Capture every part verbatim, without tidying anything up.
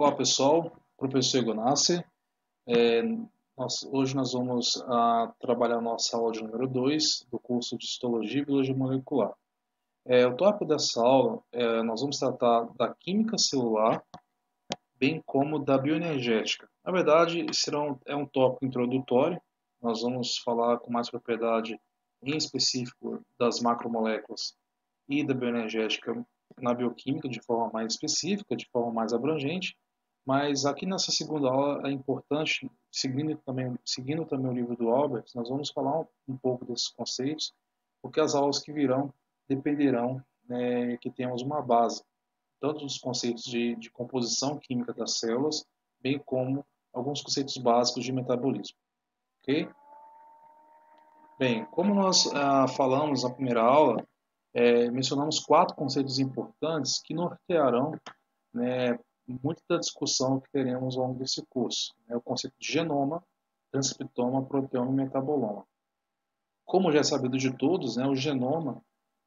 Olá pessoal, professor Egonassi. É, nós, hoje nós vamos a, trabalhar a nossa aula de número dois do curso de Histologia e Biologia Molecular. É, o tópico dessa aula, é, nós vamos tratar da química celular, bem como da bioenergética. Na verdade, será um, é um tópico introdutório, nós vamos falar com mais propriedade em específico das macromoléculas e da bioenergética na bioquímica de forma mais específica, de forma mais abrangente. Mas aqui nessa segunda aula é importante, seguindo também, seguindo também o livro do Alberts, nós vamos falar um, um pouco desses conceitos, porque as aulas que virão dependerão, né, que tenhamos uma base, tanto dos conceitos de, de composição química das células, bem como alguns conceitos básicos de metabolismo. Ok? Bem, como nós ah, falamos na primeira aula, é, mencionamos quatro conceitos importantes que nortearão, né, muito da discussão que teremos ao longo desse curso. É o conceito de genoma, transcriptoma, proteoma e metaboloma. Como já é sabido de todos, né, o genoma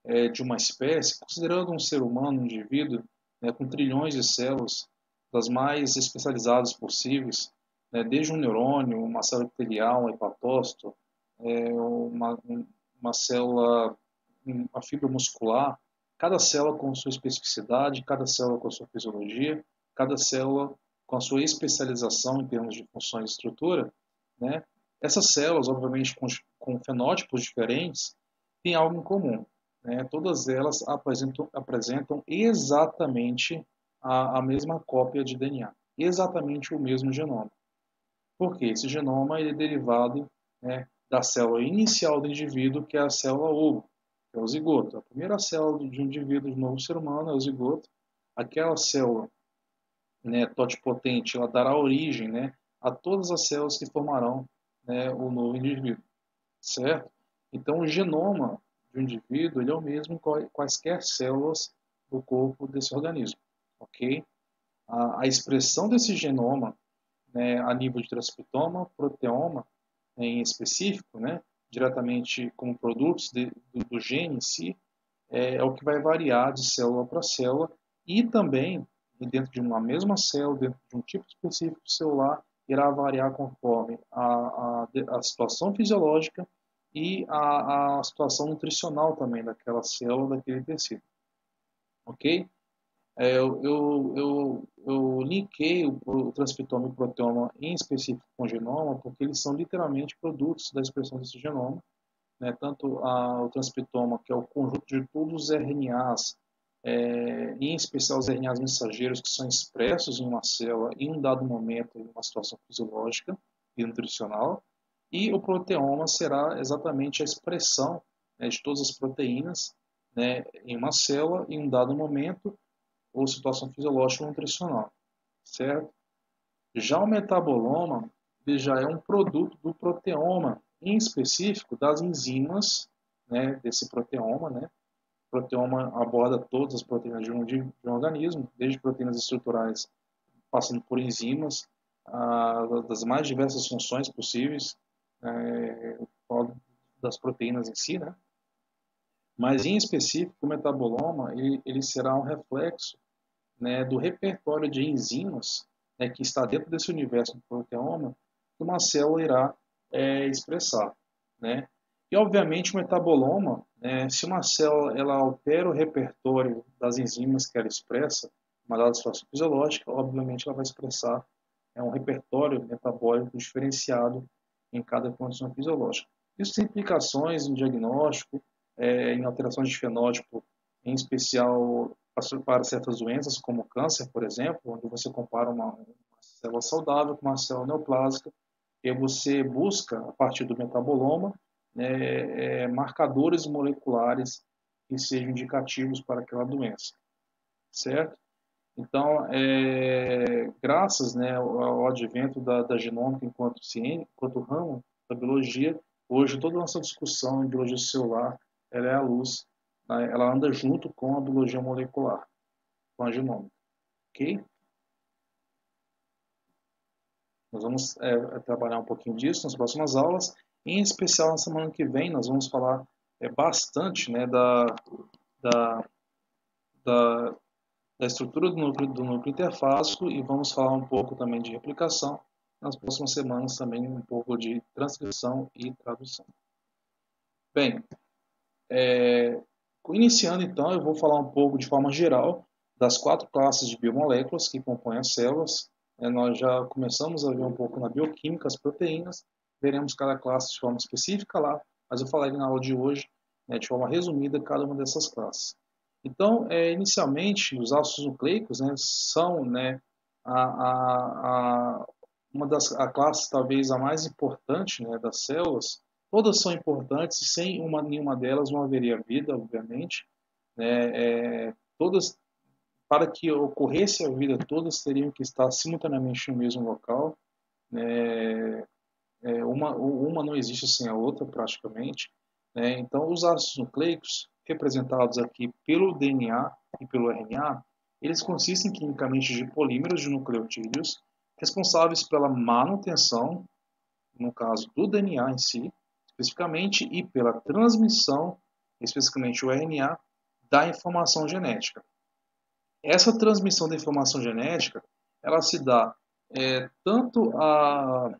é, de uma espécie, considerando um ser humano, um indivíduo, né, com trilhões de células, das mais especializadas possíveis, né, desde um neurônio, uma célula epitelial, um hepatócito, é, uma, uma célula, uma fibra muscular, cada célula com sua especificidade, cada célula com sua fisiologia, cada célula com a sua especialização em termos de funções e estrutura, né? Essas células, obviamente, com, com fenótipos diferentes, têm algo em comum, né? Todas elas apresentam, apresentam exatamente a, a mesma cópia de D N A, exatamente o mesmo genoma. Porque esse genoma ele é derivado, né, da célula inicial do indivíduo, que é a célula ovo, que é o zigoto. A primeira célula de um indivíduo, de novo ser humano, é o zigoto. Aquela célula, né, totipotente, ela dará origem, né, a todas as células que formarão, né, o novo indivíduo, certo? Então, o genoma de um indivíduo ele é o mesmo em quaisquer células do corpo desse organismo, ok? A, a expressão desse genoma, né, a nível de transcriptoma, proteoma, né, em específico, né, diretamente como produtos de, do, do gene em si, é, é o que vai variar de célula para célula e também dentro de uma mesma célula, dentro de um tipo específico celular, irá variar conforme a, a, a situação fisiológica e a, a situação nutricional também daquela célula, daquele tecido. Ok? É, eu, eu, eu, eu linkei o, o transcriptoma e o proteoma em específico com o genoma, porque eles são literalmente produtos da expressão desse genoma, né? Tanto a, o transcriptoma, que é o conjunto de todos os R N As, É, em especial os R N As mensageiros que são expressos em uma célula em um dado momento, em uma situação fisiológica e nutricional, e o proteoma será exatamente a expressão, né, de todas as proteínas, né, em uma célula em um dado momento ou situação fisiológica ou nutricional, certo? Já o metaboloma ele já é um produto do proteoma, em específico das enzimas, né, desse proteoma, né? O proteoma aborda todas as proteínas de um, de um organismo, desde proteínas estruturais, passando por enzimas, a, das mais diversas funções possíveis, é, das proteínas em si, né? Mas, em específico, o metaboloma ele, ele será um reflexo, né, do repertório de enzimas, né, que está dentro desse universo do proteoma, que uma célula irá é, expressar, né? E, obviamente, o metaboloma, né, se uma célula ela altera o repertório das enzimas que ela expressa, uma dada situação fisiológica, obviamente ela vai expressar é, um repertório metabólico diferenciado em cada condição fisiológica. Isso tem implicações em diagnóstico, é, em alterações de fenótipo, em especial para certas doenças, como câncer, por exemplo, onde você compara uma, uma célula saudável com uma célula neoplásica, e você busca, a partir do metaboloma, É, é, marcadores moleculares que sejam indicativos para aquela doença, certo? Então, é, graças, né, ao, ao advento da, da genômica enquanto ciência, enquanto ramo da biologia, hoje toda a nossa discussão em biologia celular, ela é à luz, né, ela anda junto com a biologia molecular, com a genômica, ok? Nós vamos é, trabalhar um pouquinho disso nas próximas aulas. Em especial, na semana que vem, nós vamos falar é, bastante, né, da, da, da, da estrutura do núcleo, do núcleo interfásico, e vamos falar um pouco também de replicação, nas próximas semanas também um pouco de transcrição e tradução. Bem, é, iniciando então, eu vou falar um pouco de forma geral das quatro classes de biomoléculas que compõem as células. É, nós já começamos a ver um pouco na bioquímica, as proteínas, veremos cada classe de forma específica lá, mas eu falarei na aula de hoje, né, de forma resumida, cada uma dessas classes. Então, é, inicialmente, os ácidos nucleicos, né, são, né, a, a, a, uma das a classe talvez a mais importante, né, das células. Todas são importantes, e sem uma, nenhuma delas não haveria vida, obviamente. Né, é, todas, para que ocorresse a vida, todas teriam que estar simultaneamente no mesmo local. Né, é, uma, uma não existe sem a outra, praticamente. Né, então, os ácidos nucleicos, representados aqui pelo D N A e pelo R N A, eles consistem quimicamente de polímeros de nucleotídeos responsáveis pela manutenção, no caso do D N A em si, especificamente, e pela transmissão, especificamente o R N A, da informação genética. Essa transmissão da informação genética, ela se dá é, tanto a,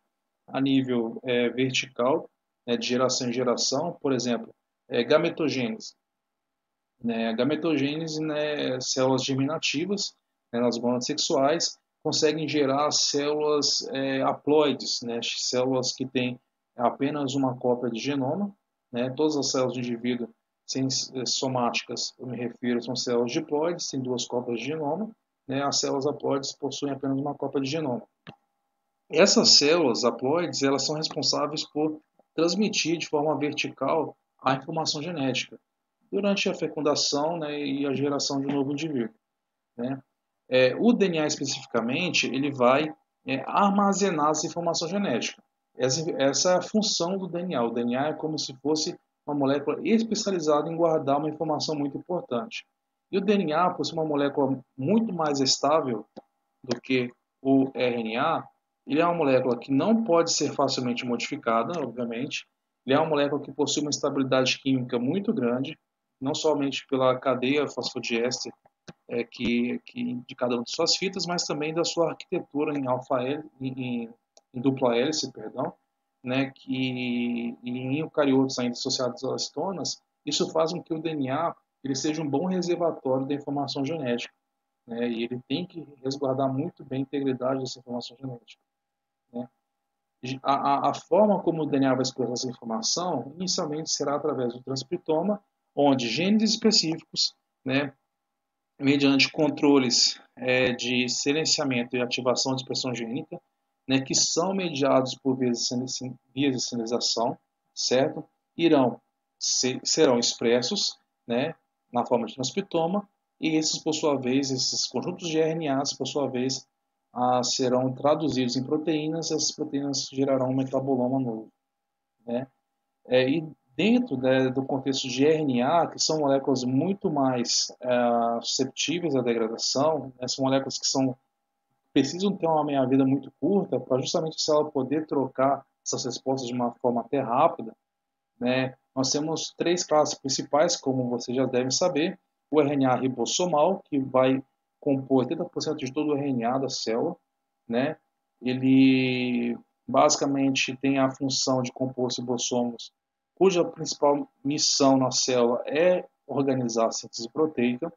a nível é, vertical, né, de geração em geração, por exemplo, é, gametogênese. Né, gametogênese, né, células germinativas, né, nas glândulas sexuais, conseguem gerar células é, haploides, né, células que têm apenas uma cópia de genoma. Né, todas as células do indivíduo sem, somáticas, eu me refiro, são células diploides, têm duas cópias de genoma. Né, as células haploides possuem apenas uma cópia de genoma. Essas células haploides, elas são responsáveis por transmitir de forma vertical a informação genética durante a fecundação, né, e a geração de um novo indivíduo. Né? É, o D N A, especificamente, ele vai é, armazenar essa informação genética. Essa, essa é a função do D N A. O D N A é como se fosse uma molécula especializada em guardar uma informação muito importante. E o D N A, por ser uma molécula muito mais estável do que o R N A, ele é uma molécula que não pode ser facilmente modificada, obviamente. Ele é uma molécula que possui uma estabilidade química muito grande, não somente pela cadeia fosfodiéster é, que, que de cada uma de suas fitas, mas também da sua arquitetura em, alfa heli, em, em dupla hélice, perdão, né, que, e em eucariotos ainda associados às histonas. Isso faz com que o D N A ele seja um bom reservatório da informação genética, né, e ele tem que resguardar muito bem a integridade dessa informação genética. Né. A, a, a forma como o D N A vai expressar essa informação, inicialmente, será através do transcriptoma, onde genes específicos, né, mediante controles é, de silenciamento e ativação de expressão gênica, né, que são mediados por vias de sinalização, certo? Irão, se, serão expressos, né, na forma de transcriptoma, e esses, por sua vez, esses conjuntos de R N As, por sua vez, ah, serão traduzidos em proteínas, e essas proteínas gerarão um metaboloma novo. Né? É, e dentro né, do contexto de R N A, que são moléculas muito mais ah, susceptíveis à degradação, né? São moléculas que são, precisam ter uma meia-vida muito curta, para justamente se ela poder trocar essas respostas de uma forma até rápida. Né? Nós temos três classes principais, como vocês já devem saber. O R N A ribossomal, que vai compor oitenta por cento de todo o R N A da célula. Né? Ele basicamente tem a função de compor os ribossomos, cuja principal missão na célula é organizar a síntese proteica.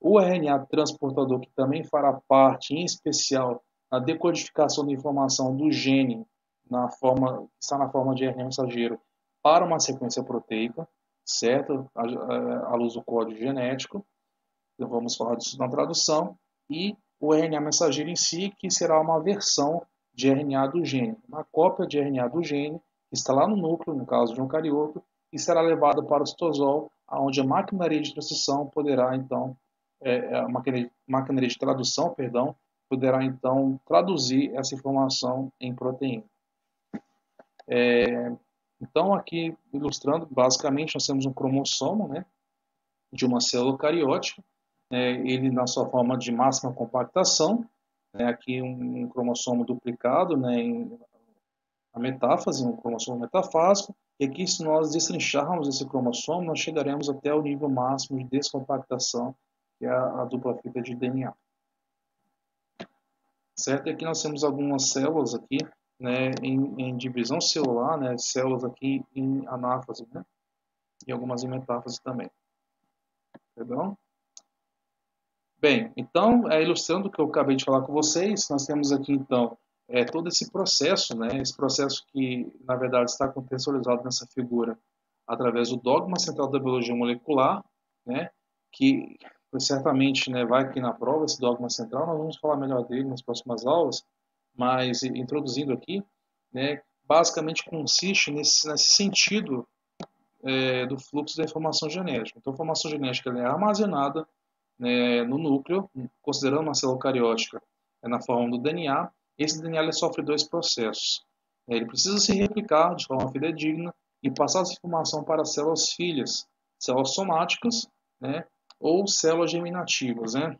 O R N A transportador, que também fará parte, em especial, na decodificação da informação do gene, na forma, está na forma de R N A mensageiro, para uma sequência proteica, certo? À luz do código genético. Então, vamos falar disso na tradução. E o R N A mensageiro em si, que será uma versão de R N A do gene, uma cópia de R N A do gene, está lá no núcleo, no caso de um eucarioto, e será levado para o citosol, onde a maquinaria de transcrição poderá, então, é, a maquinaria de tradução, perdão, poderá, então, traduzir essa informação em proteína. É, então, aqui, ilustrando, basicamente, nós temos um cromossomo, né, de uma célula eucariótica, é, ele na sua forma de máxima compactação, né, aqui um, um cromossomo duplicado, né, em, a metáfase, um cromossomo metafásico, e aqui se nós destrincharmos esse cromossomo, nós chegaremos até o nível máximo de descompactação, que é a, a dupla fita de D N A. Certo? E aqui nós temos algumas células aqui, né, em, em divisão celular, né, células aqui em anáfase, né, e algumas em metáfase também. Perdão? Bem, então, é, ilustrando o que eu acabei de falar com vocês, nós temos aqui, então, é, todo esse processo, né, esse processo que, na verdade, está contextualizado nessa figura através do dogma central da biologia molecular, né, que certamente, né, vai aqui na prova, esse dogma central, nós vamos falar melhor dele nas próximas aulas, mas, introduzindo aqui, né, basicamente consiste nesse, nesse sentido é, do fluxo da informação genética. Então, a informação genética ela é armazenada, né, no núcleo, considerando uma célula eucariótica, é na forma do D N A. Esse D N A ele sofre dois processos. Ele precisa se replicar de forma fidedigna e passar essa informação para células filhas, células somáticas, né, ou células germinativas, né,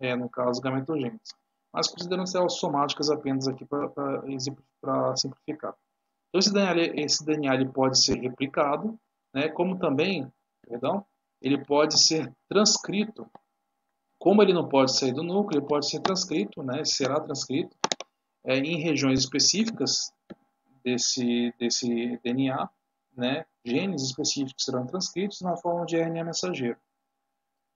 é, no caso gametogênicas. Mas considerando células somáticas apenas aqui para simplificar. Então, esse D N A, esse D N A ele pode ser replicado, né, como também, perdão, ele pode ser transcrito. Como ele não pode sair do núcleo, ele pode ser transcrito, né, será transcrito é, em regiões específicas desse, desse D N A, né, genes específicos serão transcritos na forma de R N A mensageiro.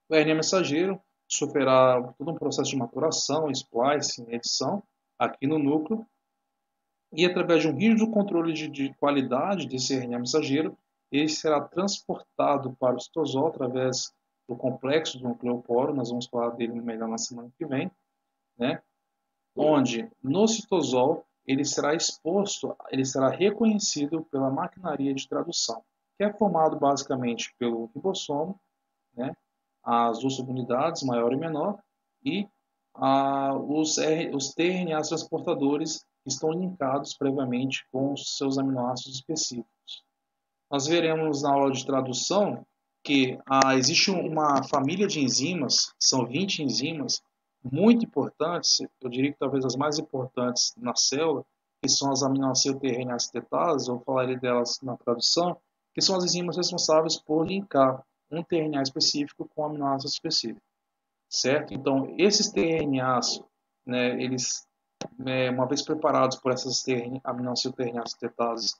O R N A mensageiro sofrerá todo um processo de maturação, splicing, edição aqui no núcleo, e através de um rígido controle de, de qualidade desse R N A mensageiro, ele será transportado para o citosol através do complexo do nucleoporo, nós vamos falar dele melhor na semana que vem, né? Onde no citosol ele será exposto, ele será reconhecido pela maquinaria de tradução, que é formado basicamente pelo ribossomo, né? As duas subunidades, maior e menor, e ah, os, R, os T R N As transportadores estão linkados previamente com os seus aminoácidos específicos. Nós veremos na aula de tradução que ah, existe uma família de enzimas, são vinte enzimas, muito importantes, eu diria que talvez as mais importantes na célula, que são as aminoacil-T R N A-acetetases, eu falarei delas na tradução, que são as enzimas responsáveis por linkar um T R N A específico com um aminoácido específico, certo? Então, esses T R N As, né, eles, né, uma vez preparados por essas aminoacil-T R N A-acetetases,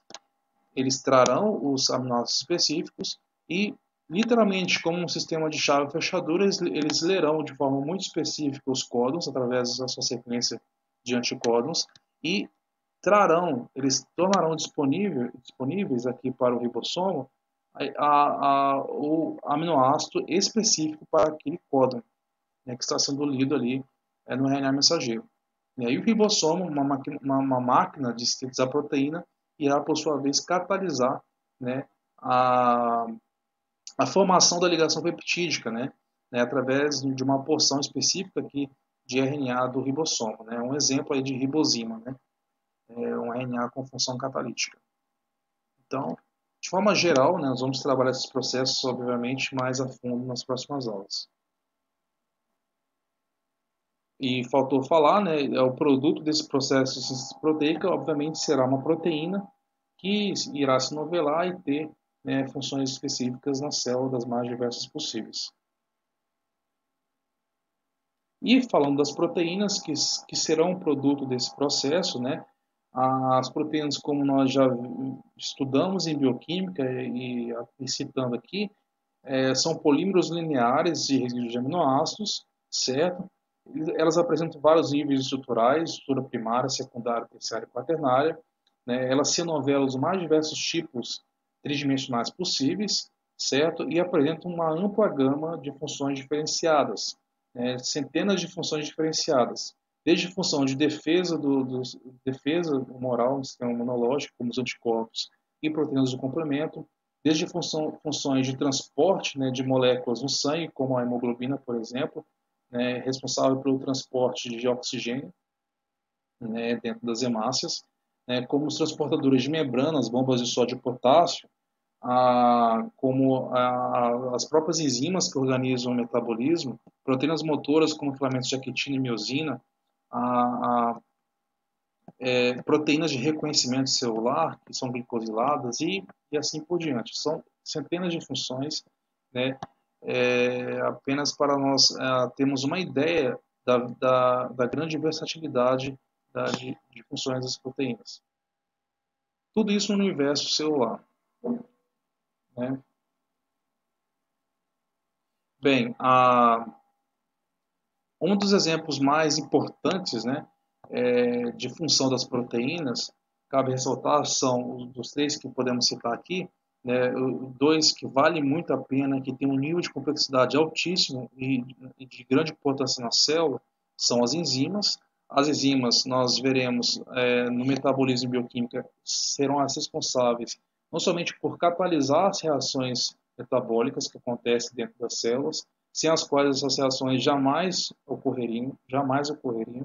eles trarão os aminoácidos específicos e, literalmente, como um sistema de chave e fechadura, eles, eles lerão de forma muito específica os códons, através da sua sequência de anticódons, e trarão, eles tornarão disponível, disponíveis aqui para o ribossomo a, a, a, o aminoácido específico para aquele códon, né, que está sendo lido ali é, no R N A mensageiro. E aí o ribossomo, uma, uma, uma máquina de sintetizar proteína, irá, por sua vez, catalisar, né, a, a formação da ligação peptídica, né, né, através de uma porção específica aqui de R N A do ribossomo. Né, um exemplo aí de ribosima, né, é um R N A com função catalítica. Então, de forma geral, né, nós vamos trabalhar esses processos, obviamente, mais a fundo nas próximas aulas. E faltou falar, né, o produto desse processo de síntese proteica, obviamente, será uma proteína que irá se novelar e ter, né, funções específicas na célula das mais diversas possíveis. E falando das proteínas que, que serão um produto desse processo, né, as proteínas, como nós já estudamos em bioquímica e, e citando aqui, é, são polímeros lineares de resíduos de aminoácidos, certo? Elas apresentam vários níveis estruturais, estrutura primária, secundária, terciária e quaternária. Né? Elas se novelam os mais diversos tipos tridimensionais possíveis, certo? E apresentam uma ampla gama de funções diferenciadas, né? Centenas de funções diferenciadas, desde função de defesa do, do defesa humoral, do sistema imunológico, como os anticorpos e proteínas do complemento, desde função, funções de transporte, né, de moléculas no sangue, como a hemoglobina, por exemplo, né, responsável pelo transporte de oxigênio, né, dentro das hemácias, né, como os transportadores de membranas, bombas de sódio e potássio, a, como a, as próprias enzimas que organizam o metabolismo, proteínas motoras como filamentos de actina e miosina, a, a, é, proteínas de reconhecimento celular, que são glicosiladas, e, e assim por diante. São centenas de funções, né, é, apenas para nós é, termos uma ideia da, da, da grande versatilidade da, de, de funções das proteínas. Tudo isso no universo celular, né? Bem, a, um dos exemplos mais importantes, né, é, de função das proteínas, cabe ressaltar, são os três que podemos citar aqui, né, dois que valem muito a pena, que tem um nível de complexidade altíssimo e, e de grande importância na célula, são as enzimas. As enzimas, nós veremos é, no metabolismo bioquímico, serão as responsáveis não somente por catalisar as reações metabólicas que acontecem dentro das células, sem as quais essas reações jamais ocorreriam, jamais ocorreriam.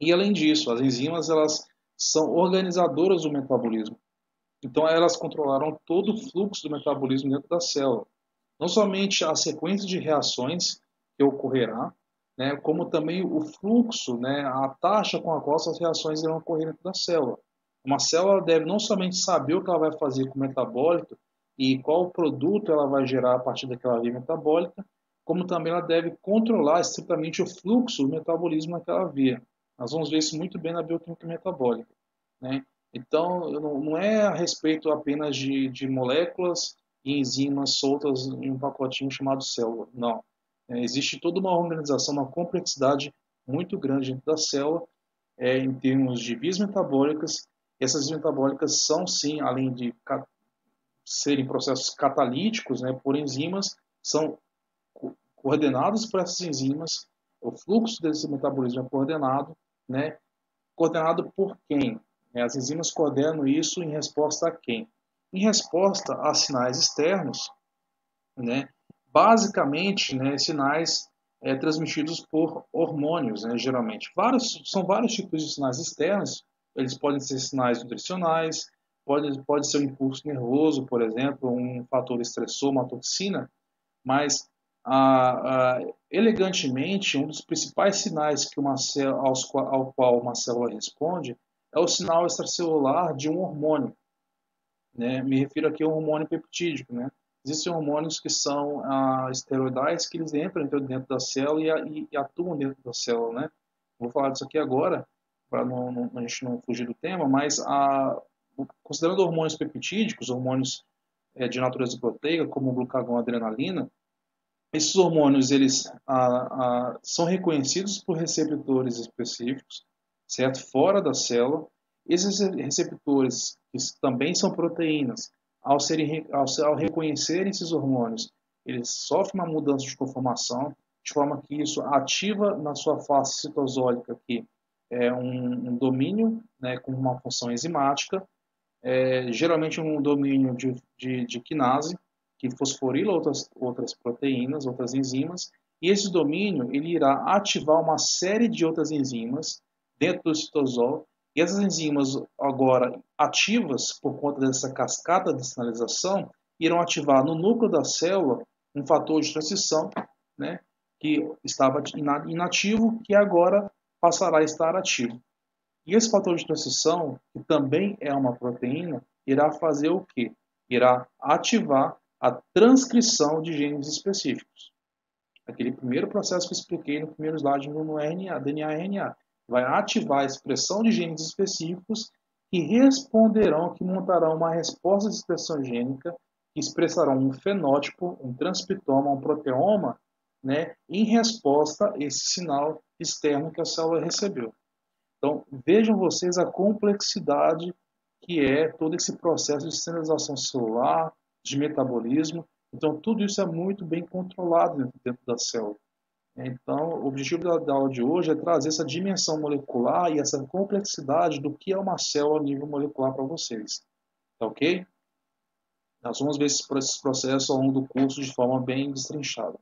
E além disso, as enzimas, elas são organizadoras do metabolismo. Então, elas controlaram todo o fluxo do metabolismo dentro da célula. Não somente a sequência de reações que ocorrerá, né, como também o fluxo, né, a taxa com a qual essas reações irão ocorrer dentro da célula. Uma célula deve não somente saber o que ela vai fazer com o metabólito e qual produto ela vai gerar a partir daquela via metabólica, como também ela deve controlar estritamente o fluxo do metabolismo naquela via. Nós vamos ver isso muito bem na bioquímica metabólica, né? Então, não é a respeito apenas de, de moléculas e enzimas soltas em um pacotinho chamado célula, não. É, existe toda uma organização, uma complexidade muito grande dentro da célula, é, em termos de vias metabólicas. Essas vias metabólicas são, sim, além de cat... serem processos catalíticos, né, por enzimas, são co coordenados por essas enzimas, o fluxo desse metabolismo é coordenado, né? Coordenado por quem? As enzimas coordenam isso em resposta a quem? Em resposta a sinais externos, né? Basicamente, né, sinais é, transmitidos por hormônios, né, geralmente. Vários, são vários tipos de sinais externos, eles podem ser sinais nutricionais, pode, pode ser um impulso nervoso, por exemplo, um fator estressor, uma toxina, mas... Ah, ah, elegantemente, um dos principais sinais que uma célula, aos, ao qual uma célula responde é o sinal extracelular de um hormônio, né? Me refiro aqui ao hormônio peptídico, né? Existem hormônios que são ah, esteroidais, que eles entram dentro da célula e, a, e, e atuam dentro da célula, né? Vou falar disso aqui agora, para a gente não fugir do tema, mas ah, considerando hormônios peptídicos, hormônios eh, de natureza proteica, como o glucagon, adrenalina, esses hormônios, eles ah, ah, são reconhecidos por receptores específicos, certo? Fora da célula. Esses receptores, que também são proteínas, ao, serem, ao, ao reconhecerem esses hormônios, eles sofrem uma mudança de conformação, de forma que isso ativa na sua face citosólica, que é um, um domínio, né, com uma função enzimática, é, geralmente um domínio de, de, de quinase, que fosforila outras, outras proteínas, outras enzimas, e esse domínio ele irá ativar uma série de outras enzimas dentro do citosol, e essas enzimas agora ativas por conta dessa cascata de sinalização, irão ativar no núcleo da célula um fator de transição, né, que estava inativo, que agora passará a estar ativo. E esse fator de transição, que também é uma proteína, irá fazer o quê? Irá ativar a transcrição de genes específicos. Aquele primeiro processo que eu expliquei no primeiro slide no R N A, D N A e R N A. Vai ativar a expressão de genes específicos que responderão, que montarão uma resposta de expressão gênica, que expressarão um fenótipo, um transcriptoma, um proteoma, né, em resposta a esse sinal externo que a célula recebeu. Então, vejam vocês a complexidade que é todo esse processo de sinalização celular, de metabolismo. Então, tudo isso é muito bem controlado dentro da célula. Então, o objetivo da aula de hoje é trazer essa dimensão molecular e essa complexidade do que é uma célula a nível molecular para vocês. Tá ok? Nós vamos ver esses processos ao longo do curso de forma bem destrinchada.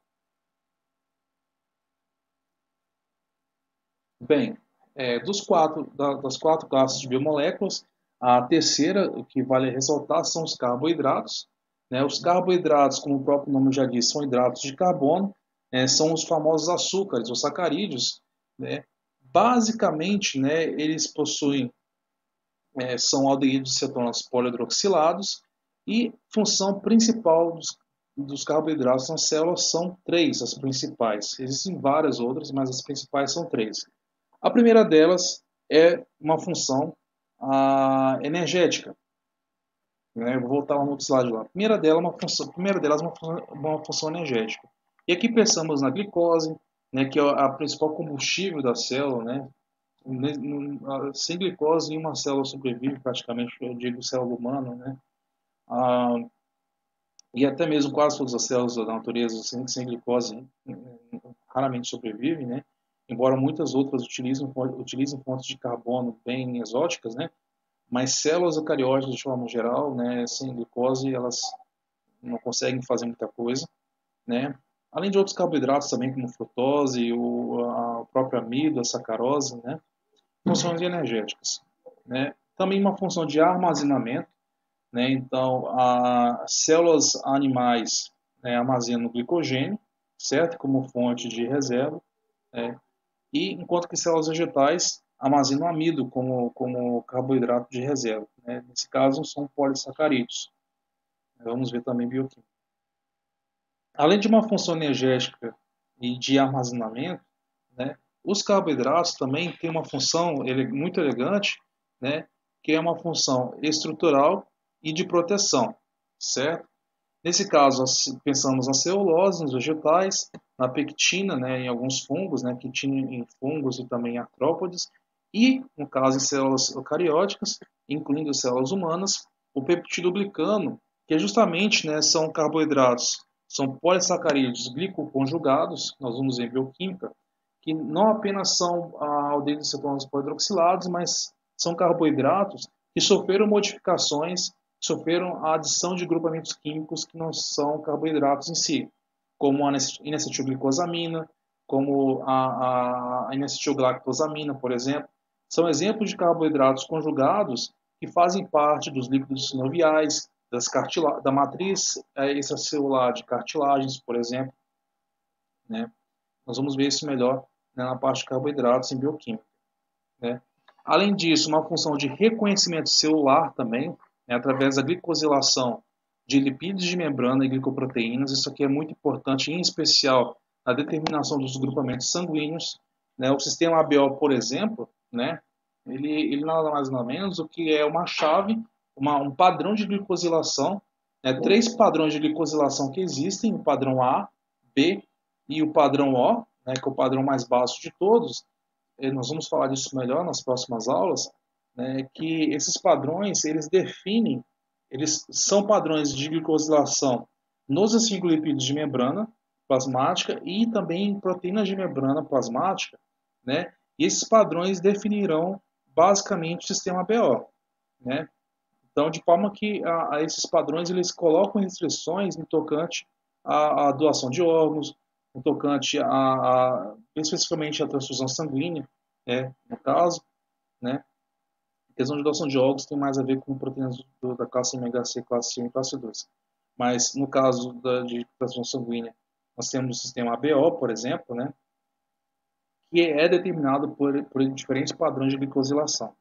Bem, é, dos quatro, da, das quatro classes de biomoléculas, a terceira, que vale ressaltar, são os carboidratos. Né, os carboidratos, como o próprio nome já diz, são hidratos de carbono, né, são os famosos açúcares, os sacarídeos. Né. Basicamente, né, eles possuem, é, são aldeídos de cetonas polihidroxilados, e função principal dos, dos carboidratos nas células são três, as principais. Existem várias outras, mas as principais são três. A primeira delas é uma função a, energética. Eu vou voltar lá no outro slide lá. A primeira delas é uma função, primeira delas uma função, uma função energética. E aqui pensamos na glicose, né, que é a principal combustível da célula, né? Sem glicose, nenhuma célula sobrevive, praticamente, eu digo célula humana, né? Ah, e até mesmo quase todas as células da natureza sem, sem glicose raramente sobrevivem, né? Embora muitas outras utilizem, utilizem fontes de carbono bem exóticas, né? Mas células eucarióticas, de forma geral, né, sem glicose, elas não conseguem fazer muita coisa, né? Além de outros carboidratos também, como frutose, o, a, o próprio amido, a sacarose, né? Funções energéticas, né? Também uma função de armazenamento, né? Então, as células animais, né, armazenam glicogênio, certo? Como fonte de reserva, né? E enquanto que células vegetais armazenam amido como, como carboidrato de reserva, né? Nesse caso, são polissacarídeos. Vamos ver também bioquímica. Além de uma função energética e de armazenamento, né, os carboidratos também têm uma função ele, muito elegante, né, que é uma função estrutural e de proteção, certo? Nesse caso, pensamos na celulose, nos vegetais, na pectina, né, em alguns fungos, né, quitina em fungos e também em artrópodes, e, no caso, em células eucarióticas, incluindo células humanas, o peptido glicano, que justamente, né, são carboidratos, são polissacarídeos glicoconjugados, nós vamos ver em bioquímica, que não apenas são aldehídos e cetonas polidroxilados, mas são carboidratos que sofreram modificações, sofreram a adição de grupamentos químicos que não são carboidratos em si, como a ineacetilglicosamina, como a, a ineacetilgalactosamina, por exemplo. São exemplos de carboidratos conjugados que fazem parte dos líquidos sinoviais, das cartila da matriz extracelular de cartilagens, por exemplo, né? Nós vamos ver isso melhor, né, na parte de carboidratos em bioquímica, né? Além disso, uma função de reconhecimento celular também, né, através da glicosilação de lipídios de membrana e glicoproteínas. Isso aqui é muito importante, em especial, na determinação dos grupamentos sanguíneos, né? O sistema A B O, por exemplo, né, ele, ele nada mais nada menos do que é uma chave, Uma, um padrão de glicosilação, né, três padrões de glicosilação que existem, o padrão A, B e o padrão O, né, que é o padrão mais baixo de todos. E nós vamos falar disso melhor nas próximas aulas, né, que esses padrões, eles definem, eles são padrões de glicosilação nos esfingolipídios de membrana plasmática e também em proteínas de membrana plasmática, né, e esses padrões definirão basicamente o sistema A B O, né. Então, de forma que a, a esses padrões eles colocam restrições no tocante à, à doação de órgãos, no tocante a, a especificamente à transfusão sanguínea, né, no caso, né? A questão de doação de órgãos tem mais a ver com proteínas do, da classe M H C, classe um e classe dois. Mas no caso da, de transfusão sanguínea, nós temos o sistema A B O, por exemplo, né, que é determinado por, por diferentes padrões de glicosilação.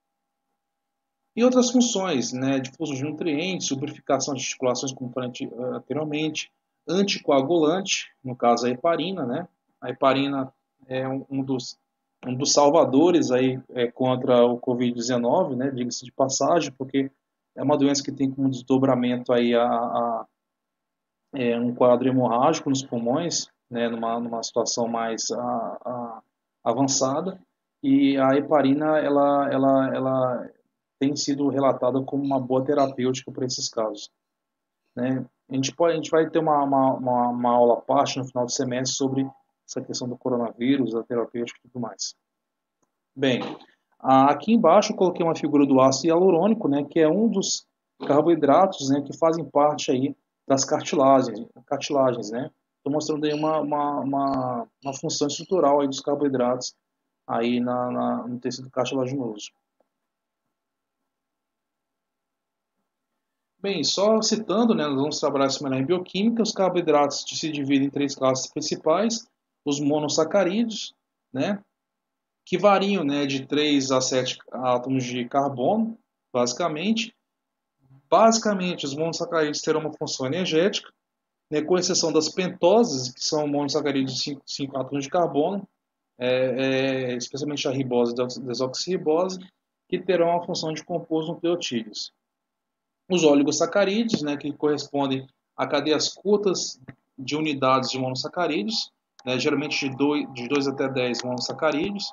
E outras funções, né, difusão de nutrientes, lubrificação de articulações, como falei anteriormente, anticoagulante, no caso a heparina, né? A heparina é um dos, um dos salvadores aí, é, contra o covid dezenove, né, diga-se de passagem, porque é uma doença que tem como desdobramento aí a, a, é, um quadro hemorrágico nos pulmões, né, numa, numa situação mais a, a, avançada, e a heparina, ela... ela, ela tem sido relatada como uma boa terapêutica para esses casos, né? A gente, pode, a gente vai ter uma, uma, uma aula à parte no final do semestre sobre essa questão do coronavírus, da terapêutica e tudo mais. Bem, aqui embaixo eu coloquei uma figura do ácido hialurônico, né, que é um dos carboidratos, né, que fazem parte aí das cartilagens. cartilagens, né? Estou mostrando aí uma, uma, uma, uma função estrutural aí dos carboidratos aí na, na, no tecido cartilaginoso. Bem, só citando, né, nós vamos trabalhar isso melhor em bioquímica. Os carboidratos se dividem em três classes principais, os monossacarídeos, né, que variam, né, de três a sete átomos de carbono, basicamente. Basicamente, os monossacarídeos terão uma função energética, né, com exceção das pentoses, que são monossacarídeos de cinco átomos de carbono, é, é, especialmente a ribose e desoxirribose, que terão a função de compor os nucleotídeos. Os oligossacarídeos, né, que correspondem a cadeias curtas de unidades de monossacarídeos, né, geralmente de dois até dez monossacarídeos.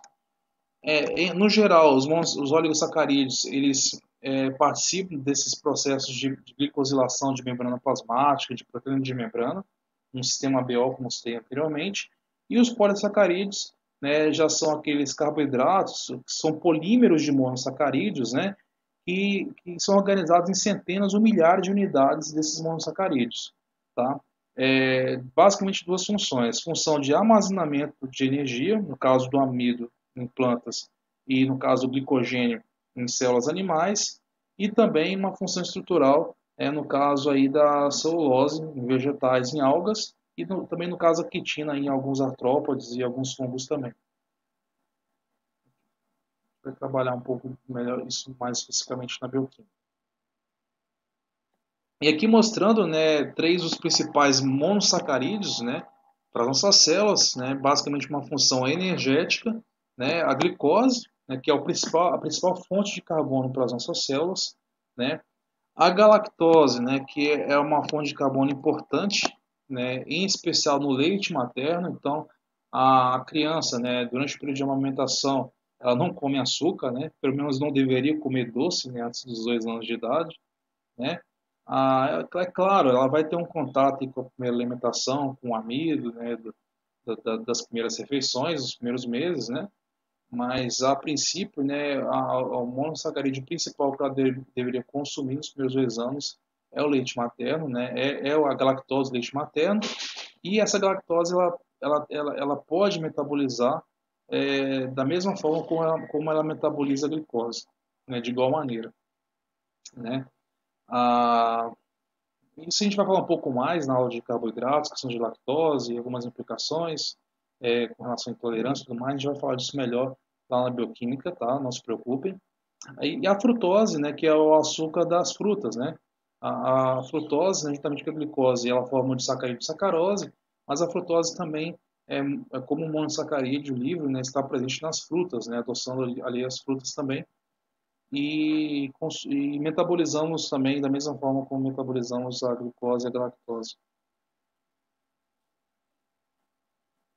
É, em, no geral, os, monos, os oligossacarídeos eles, é, participam desses processos de, de glicosilação de membrana plasmática, de proteína de membrana, um sistema A B O, como citei anteriormente. E os polissacarídeos, né, já são aqueles carboidratos, que são polímeros de monossacarídeos, né, que, que são organizados em centenas ou milhares de unidades desses monossacarídeos. Tá? É, basicamente duas funções, função de armazenamento de energia, no caso do amido, em plantas, e no caso o glicogênio em células animais, e também uma função estrutural, é, no caso aí da celulose em vegetais, em algas, e no, também no caso a quitina em alguns artrópodes e alguns fungos também. Vou trabalhar um pouco melhor isso mais especificamente na bioquímica. E aqui mostrando, né, três dos principais monossacarídeos, né, para nossas células, né, basicamente uma função energética. Né, a glicose, né, que é o principal, a principal fonte de carbono para as nossas células, né, a galactose, né, que é uma fonte de carbono importante, né, em especial no leite materno. Então, a criança, né, durante o período de amamentação, ela não come açúcar, né, pelo menos não deveria comer doce, né, antes dos dois anos de idade, né. Ah, é claro, ela vai ter um contato com a primeira alimentação, com o amido, né, do, da, das primeiras refeições, dos primeiros meses, né. Mas, a princípio, né, o monossacarídeo principal que ela deve, deveria consumir nos primeiros dois anos é o leite materno, né, é, é a galactose do leite materno. E essa galactose ela, ela, ela, ela pode metabolizar, é, da mesma forma como ela, como ela metaboliza a glicose, né, de igual maneira. Né? Ah, isso a gente vai falar um pouco mais na aula de carboidratos, questão de lactose e algumas implicações, é, com relação à intolerância e tudo mais. A gente vai falar disso melhor lá na bioquímica, tá? Não se preocupem. E a frutose, né, que é o açúcar das frutas, né? A, a frutose, né, justamente que a glicose, ela forma de sacarídeo e sacarose, mas a frutose também, é, é como um monossacarídeo livre, né, está presente nas frutas, né, adoçando ali as frutas também. E, e metabolizamos também da mesma forma como metabolizamos a glicose e a galactose.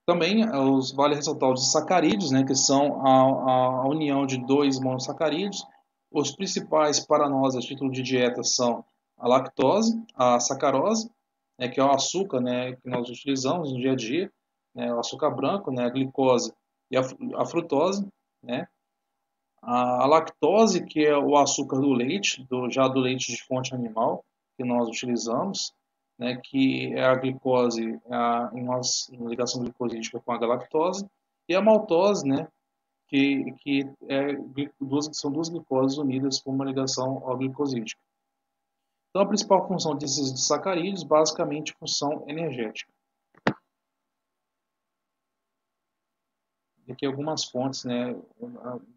Também os, vale ressaltar os sacarídeos, né, que são a, a união de dois monossacarídeos. Os principais para nós a título de dieta são a lactose, a sacarose, né, que é o açúcar, né, que nós utilizamos no dia a dia, né, o açúcar branco, né, a glicose e a, a frutose, né, a lactose, que é o açúcar do leite, do, já do leite de fonte animal que nós utilizamos, né, que é a glicose, a, em uma, uma ligação glicosídica com a galactose, e a maltose, né, que, que é, duas, são duas glicoses unidas por uma ligação glicosídica. Então, a principal função desses sacarídeos, basicamente, função energética. E aqui algumas fontes, né,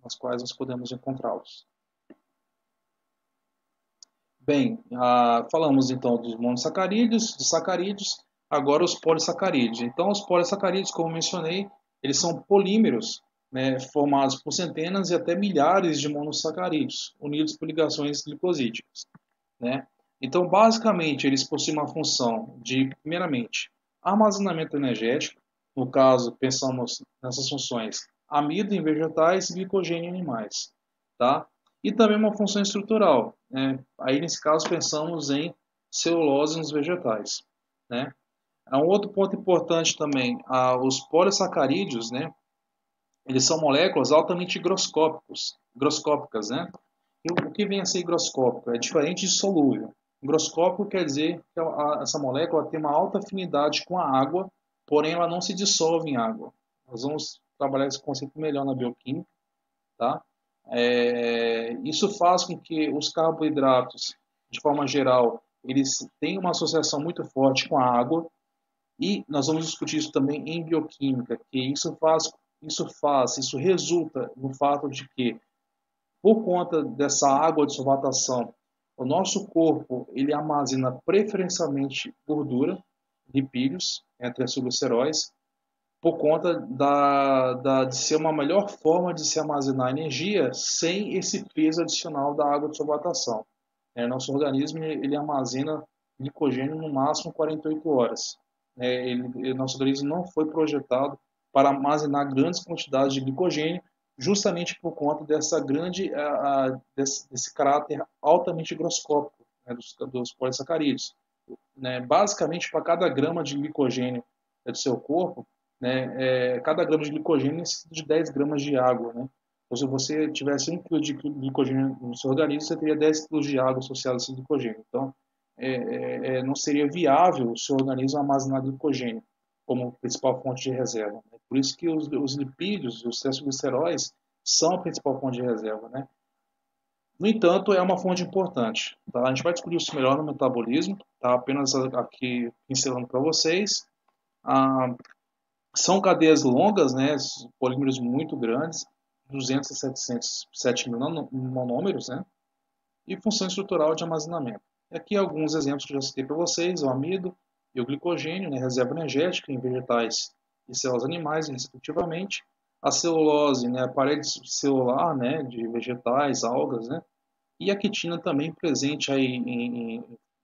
nas quais nós podemos encontrá-los. Bem, ah, falamos então dos monossacarídeos, dos sacarídeos, agora os polissacarídeos. Então, os polissacarídeos, como mencionei, eles são polímeros, né, formados por centenas e até milhares de monossacarídeos, unidos por ligações glicosídicas. Né? Então, basicamente, eles possuem uma função de, primeiramente, armazenamento energético. No caso, pensamos nessas funções amido em vegetais e glicogênio em animais. Tá? E também uma função estrutural, né? Aí, nesse caso, pensamos em celulose nos vegetais. Né? Um outro ponto importante também, ah, os polissacarídeos, né? Eles são moléculas altamente higroscópicas. Né? E o que vem a ser higroscópico? É diferente de solúvel. Higroscópico quer dizer que a, a, essa molécula tem uma alta afinidade com a água, porém ela não se dissolve em água. Nós vamos trabalhar esse conceito melhor na bioquímica. Tá? É, isso faz com que os carboidratos, de forma geral, eles têm uma associação muito forte com a água, e nós vamos discutir isso também em bioquímica, que isso faz, isso faz, isso resulta no fato de que, por conta dessa água de sulfatação, o nosso corpo ele armazena preferencialmente gordura, lipídios, entre as subesteróis, por conta da, da, de ser uma melhor forma de se armazenar energia sem esse peso adicional da água de solvatação. É, nosso organismo ele armazena glicogênio no máximo quarenta e oito horas. É, ele, nosso organismo não foi projetado para armazenar grandes quantidades de glicogênio, justamente por conta dessa grande, a, a, desse, desse caráter altamente higroscópico, né, dos, dos polissacarídeos. Né, basicamente, para cada grama de glicogênio do seu corpo, né, é, cada grama de glicogênio necessita de dez gramas de água. Né? Então, se você tivesse um quilo de glicogênio no seu organismo, você teria dez quilos de água associada a esse glicogênio. Então, é, é, não seria viável o seu organismo armazenar glicogênio como principal fonte de reserva. Né? Por isso que os, os lipídios, os triglicerídeos, são a principal fonte de reserva. Né? No entanto, é uma fonte importante. Tá? A gente vai discutir isso melhor no metabolismo, tá? Apenas aqui pincelando para vocês. Ah, são cadeias longas, né? Polímeros muito grandes, duzentos a setecentos, sete mil monômeros, né? E função estrutural de armazenamento. E aqui alguns exemplos que eu já citei para vocês, o amido e o glicogênio, né? Reserva energética em vegetais e células animais, respectivamente. A celulose, né, a parede celular, né, de vegetais, algas, né, e a quitina também presente aí em, em,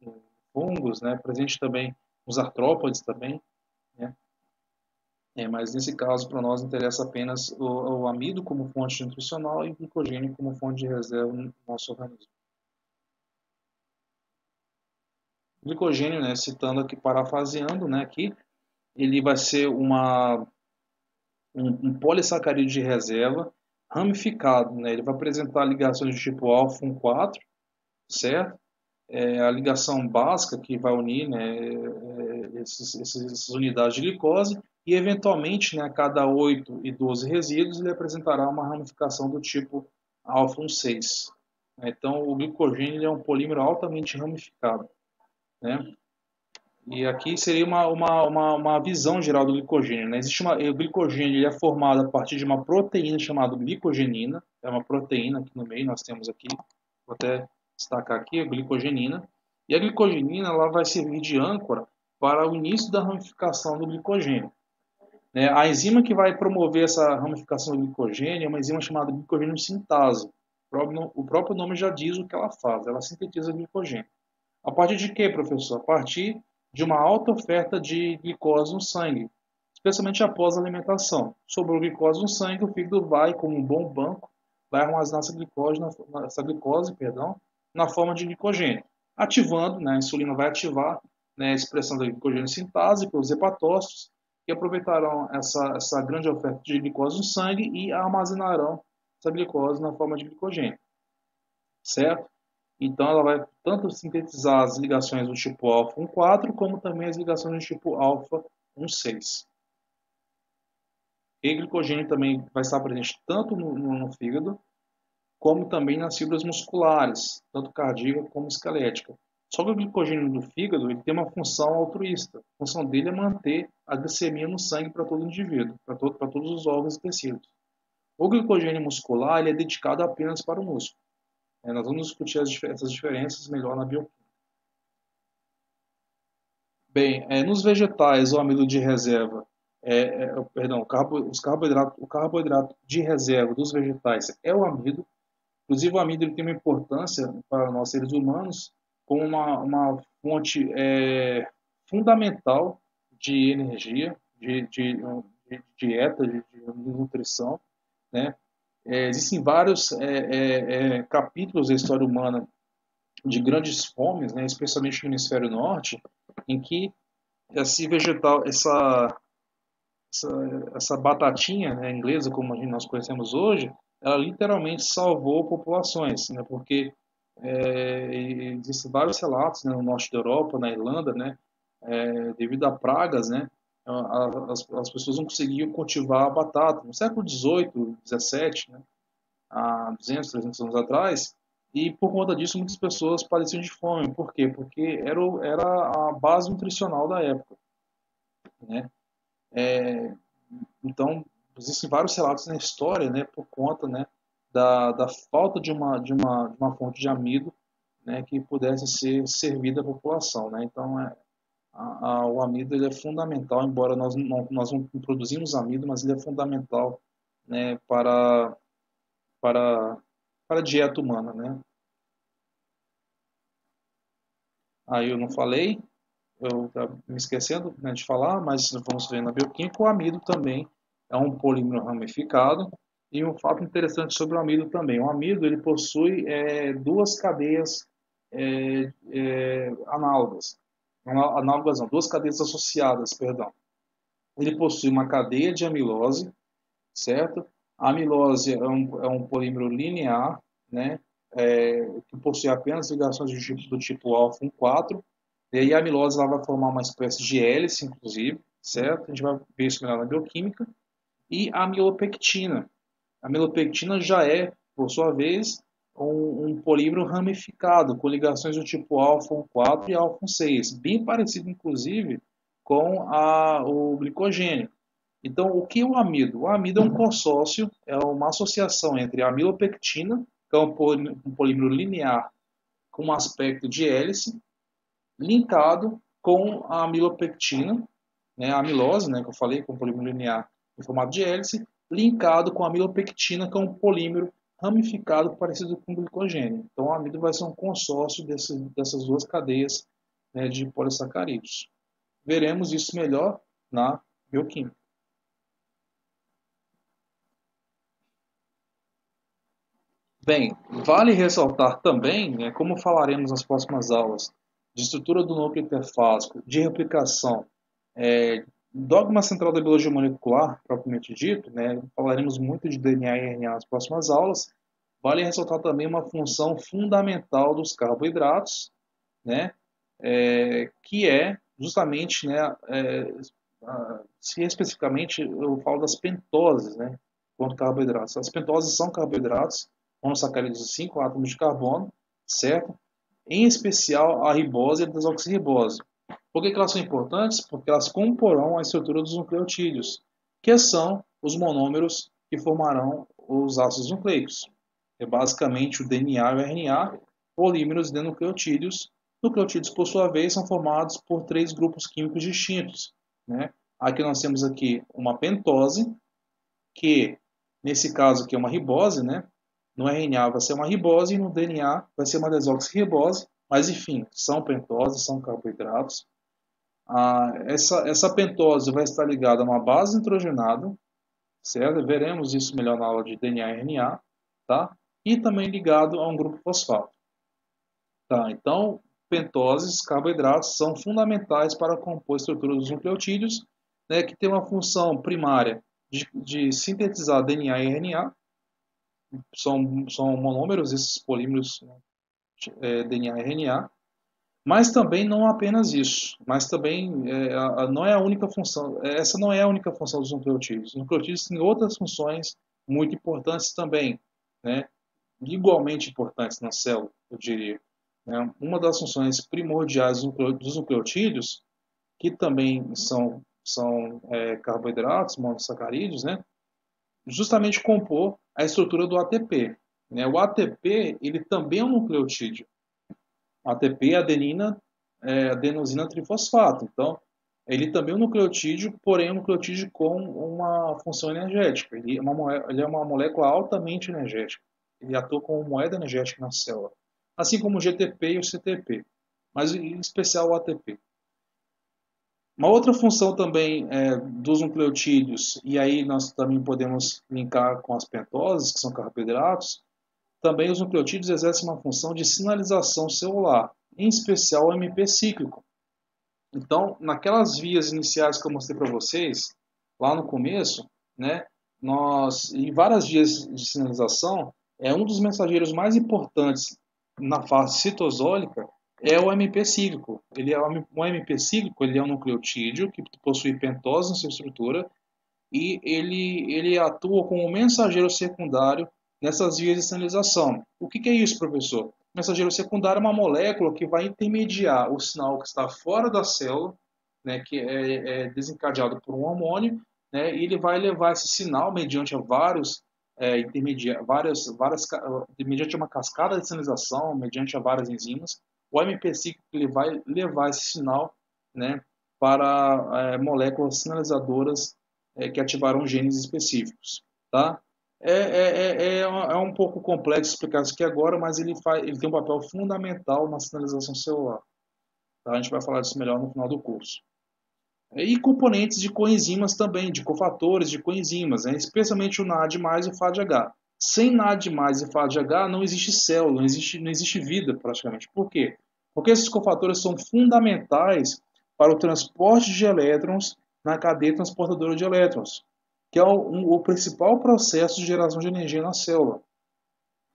em fungos, né, presente também nos artrópodes também, né, é, mas nesse caso para nós interessa apenas o, o amido como fonte nutricional e o glicogênio como fonte de reserva no nosso organismo. O glicogênio, né, citando aqui, parafraseando, né, aqui, ele vai ser uma Um, um polissacarídeo de reserva ramificado, né? Ele vai apresentar ligações de tipo alfa um quatro, certo? É a ligação básica que vai unir, né, esses, esses, essas unidades de glicose e, eventualmente, né, a cada oito e doze resíduos, ele apresentará uma ramificação do tipo alfa um seis. Então, o glicogênio é um polímero altamente ramificado, né? E aqui seria uma, uma, uma, uma visão geral do glicogênio. Né? Existe uma, o glicogênio ele é formado a partir de uma proteína chamada glicogenina. É uma proteína aqui no meio, nós temos aqui, vou até destacar aqui, a glicogenina. E a glicogenina ela vai servir de âncora para o início da ramificação do glicogênio. Né? A enzima que vai promover essa ramificação do glicogênio é uma enzima chamada glicogênio sintase. O próprio nome já diz o que ela faz, ela sintetiza glicogênio. A partir de quê, professor? A partir de uma alta oferta de glicose no sangue, especialmente após a alimentação. Sobrou glicose no sangue, o fígado vai, como um bom banco, vai armazenar essa glicose, essa glicose perdão, na forma de glicogênio, ativando, né, a insulina vai ativar, né, a expressão da glicogênio sintase pelos hepatócitos, que aproveitarão essa, essa grande oferta de glicose no sangue e armazenarão essa glicose na forma de glicogênio, certo? Então, ela vai tanto sintetizar as ligações do tipo alfa um quatro, como também as ligações do tipo alfa um seis. E glicogênio também vai estar presente tanto no, no fígado, como também nas fibras musculares, tanto cardíaca como esquelética. Só que o glicogênio do fígado ele tem uma função altruísta. A função dele é manter a glicemia no sangue para todo indivíduo, para todo, para todos os órgãos e tecidos. O glicogênio muscular ele é dedicado apenas para o músculo. É, nós vamos discutir as, essas diferenças melhor na bioquímica. Bem, é, nos vegetais, o amido de reserva, é, é, perdão, o carbo, os carboidrato, o carboidrato de reserva dos vegetais é o amido. Inclusive, o amido ele tem uma importância para nós, seres humanos, como uma, uma fonte é, fundamental de energia, de, de, de dieta, de, de nutrição, né? É, existem vários é, é, é, capítulos da história humana de grandes fomes, né, especialmente no hemisfério norte, em que esse vegetal, essa, essa, essa batatinha, né, inglesa, como a gente, nós conhecemos hoje, ela literalmente salvou populações, né, porque é, existem vários relatos, né, no norte da Europa, na Irlanda, né, é, devido a pragas, né, As, as pessoas não conseguiam cultivar a batata. No século dezoito, dezessete, né, há duzentos, trezentos anos atrás, e por conta disso muitas pessoas padeciam de fome. Por quê? Porque era, era a base nutricional da época. Né? É, então, existem vários relatos na história, né, por conta, né, da, da falta de uma, de, uma, de uma fonte de amido, né, que pudesse ser servida à população. Né? Então, é, a, a, o amido ele é fundamental, embora nós não, nós não produzimos amido, mas ele é fundamental, né, para, para, para a dieta humana, né? Aí eu não falei, eu estava me esquecendo, né, de falar, mas vamos ver na bioquímica, o amido também é um polímero ramificado. E um fato interessante sobre o amido também. O amido ele possui é, duas cadeias é, é, análogas. Análogas não, duas cadeias associadas, perdão. Ele possui uma cadeia de amilose, certo? A amilose é um, é um polímero linear, né? É, que possui apenas ligações do tipo, do tipo alfa um quatro. E aí a amilose ela vai formar uma espécie de hélice, inclusive, certo? A gente vai ver isso melhor na bioquímica. E a amilopectina. A amilopectina já é, por sua vez, um, um polímero ramificado, com ligações do tipo alfa um quatro e alfa um seis, bem parecido, inclusive, com a, o glicogênio. Então, o que é o amido? O amido é um consórcio, é uma associação entre a amilopectina, que é um polímero linear com um aspecto de hélice, linkado com a amilopectina, né, a amilose, né, que eu falei, com um polímero linear em formato de hélice, linkado com a amilopectina, que é um polímero ramificado parecido com o glicogênio. Então, o amido vai ser um consórcio desse, dessas duas cadeias, né, de polissacarídeos. Veremos isso melhor na bioquímica. Bem, vale ressaltar também, né, como falaremos nas próximas aulas, de estrutura do núcleo interfásico, de replicação, é, dogma central da biologia molecular, propriamente dito, né, falaremos muito de D N A e R N A nas próximas aulas. Vale ressaltar também uma função fundamental dos carboidratos, né, é, que é justamente, né, é, se especificamente eu falo das pentoses, né, quanto carboidratos. As pentoses são carboidratos, monossacarídeos de cinco átomos de carbono, certo? Em especial a ribose e a desoxirribose. Por que elas são importantes? Porque elas comporão a estrutura dos nucleotídeos, que são os monômeros que formarão os ácidos nucleicos. É basicamente o D N A e o R N A, polímeros de nucleotídeos. Nucleotídeos, por sua vez, são formados por três grupos químicos distintos, né? Aqui nós temos aqui uma pentose, que nesse caso aqui é uma ribose, né? No R N A vai ser uma ribose e no D N A vai ser uma desoxirribose, mas enfim, são pentoses, são carboidratos. Ah, essa, essa pentose vai estar ligada a uma base nitrogenada, certo? Veremos isso melhor na aula de D N A e R N A, tá? E também ligado a um grupo fosfato. Tá, então, pentoses, carboidratos, são fundamentais para compor a estrutura dos nucleotídeos, né, que tem uma função primária de, de sintetizar D N A e R N A. São, são monômeros, esses polímeros, né, é, D N A e R N A. Mas também não apenas isso, mas também é, a, não é a única função, essa não é a única função dos nucleotídeos. Os nucleotídeos têm outras funções muito importantes também, né? Igualmente importantes na célula, eu diria. Né? Uma das funções primordiais dos nucleotídeos, que também são, são é, carboidratos, monossacarídeos, né? Justamente compor a estrutura do A T P. Né? O A T P ele também é um nucleotídeo. A T P é adenina, é, adenosina trifosfato. Então, ele também é um nucleotídeo, porém é um nucleotídeo com uma função energética. Ele é uma, ele é uma molécula altamente energética. Ele atua como moeda energética na célula. Assim como o G T P e o C T P, mas em especial o A T P. Uma outra função também é, dos nucleotídeos, e aí nós também podemos linkar com as pentoses, que são carboidratos. Também os nucleotídeos exercem uma função de sinalização celular, em especial o M P cíclico. Então, naquelas vias iniciais que eu mostrei para vocês, lá no começo, né, nós, em várias vias de sinalização, é um dos mensageiros mais importantes na fase citosólica é o M P cíclico. Ele é um M P cíclico, ele é um nucleotídeo que possui pentose na sua estrutura e ele, ele atua como mensageiro secundário nessas vias de sinalização. O que, que é isso, professor? O mensageiro secundário é uma molécula que vai intermediar o sinal que está fora da célula, né, que é, é desencadeado por um hormônio, né, e ele vai levar esse sinal mediante vários é, intermediários, várias, várias, mediante uma cascada de sinalização, mediante várias enzimas. O M P cíclico ele vai levar esse sinal né, para é, moléculas sinalizadoras é, que ativarão genes específicos. Tá? É, é, é, é um pouco complexo explicar isso aqui agora, mas ele, faz, ele tem um papel fundamental na sinalização celular. Tá? A gente vai falar disso melhor no final do curso. E componentes de coenzimas também, de cofatores de coenzimas, né? Especialmente o N A D mais, e o F A D H. Sem N A D mais e F A D H não existe célula, não existe, não existe vida praticamente. Por quê? Porque esses cofatores são fundamentais para o transporte de elétrons na cadeia transportadora de elétrons, que é o, um, o principal processo de geração de energia na célula.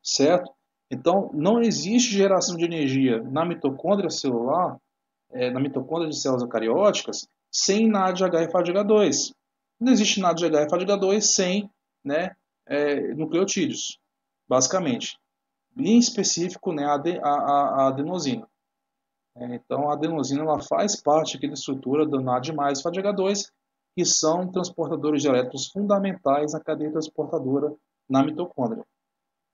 Certo? Então, não existe geração de energia na mitocôndria celular, é, na mitocôndria de células eucarióticas, sem N A D H e F A D H dois. Não existe N A D H e F A D H dois sem né, é, nucleotídeos, basicamente. Em específico, né, a, a, a adenosina. É, então, a adenosina ela faz parte aqui da estrutura do N A D mais e F A D H dois, que são transportadores de elétrons fundamentais na cadeia transportadora na mitocôndria,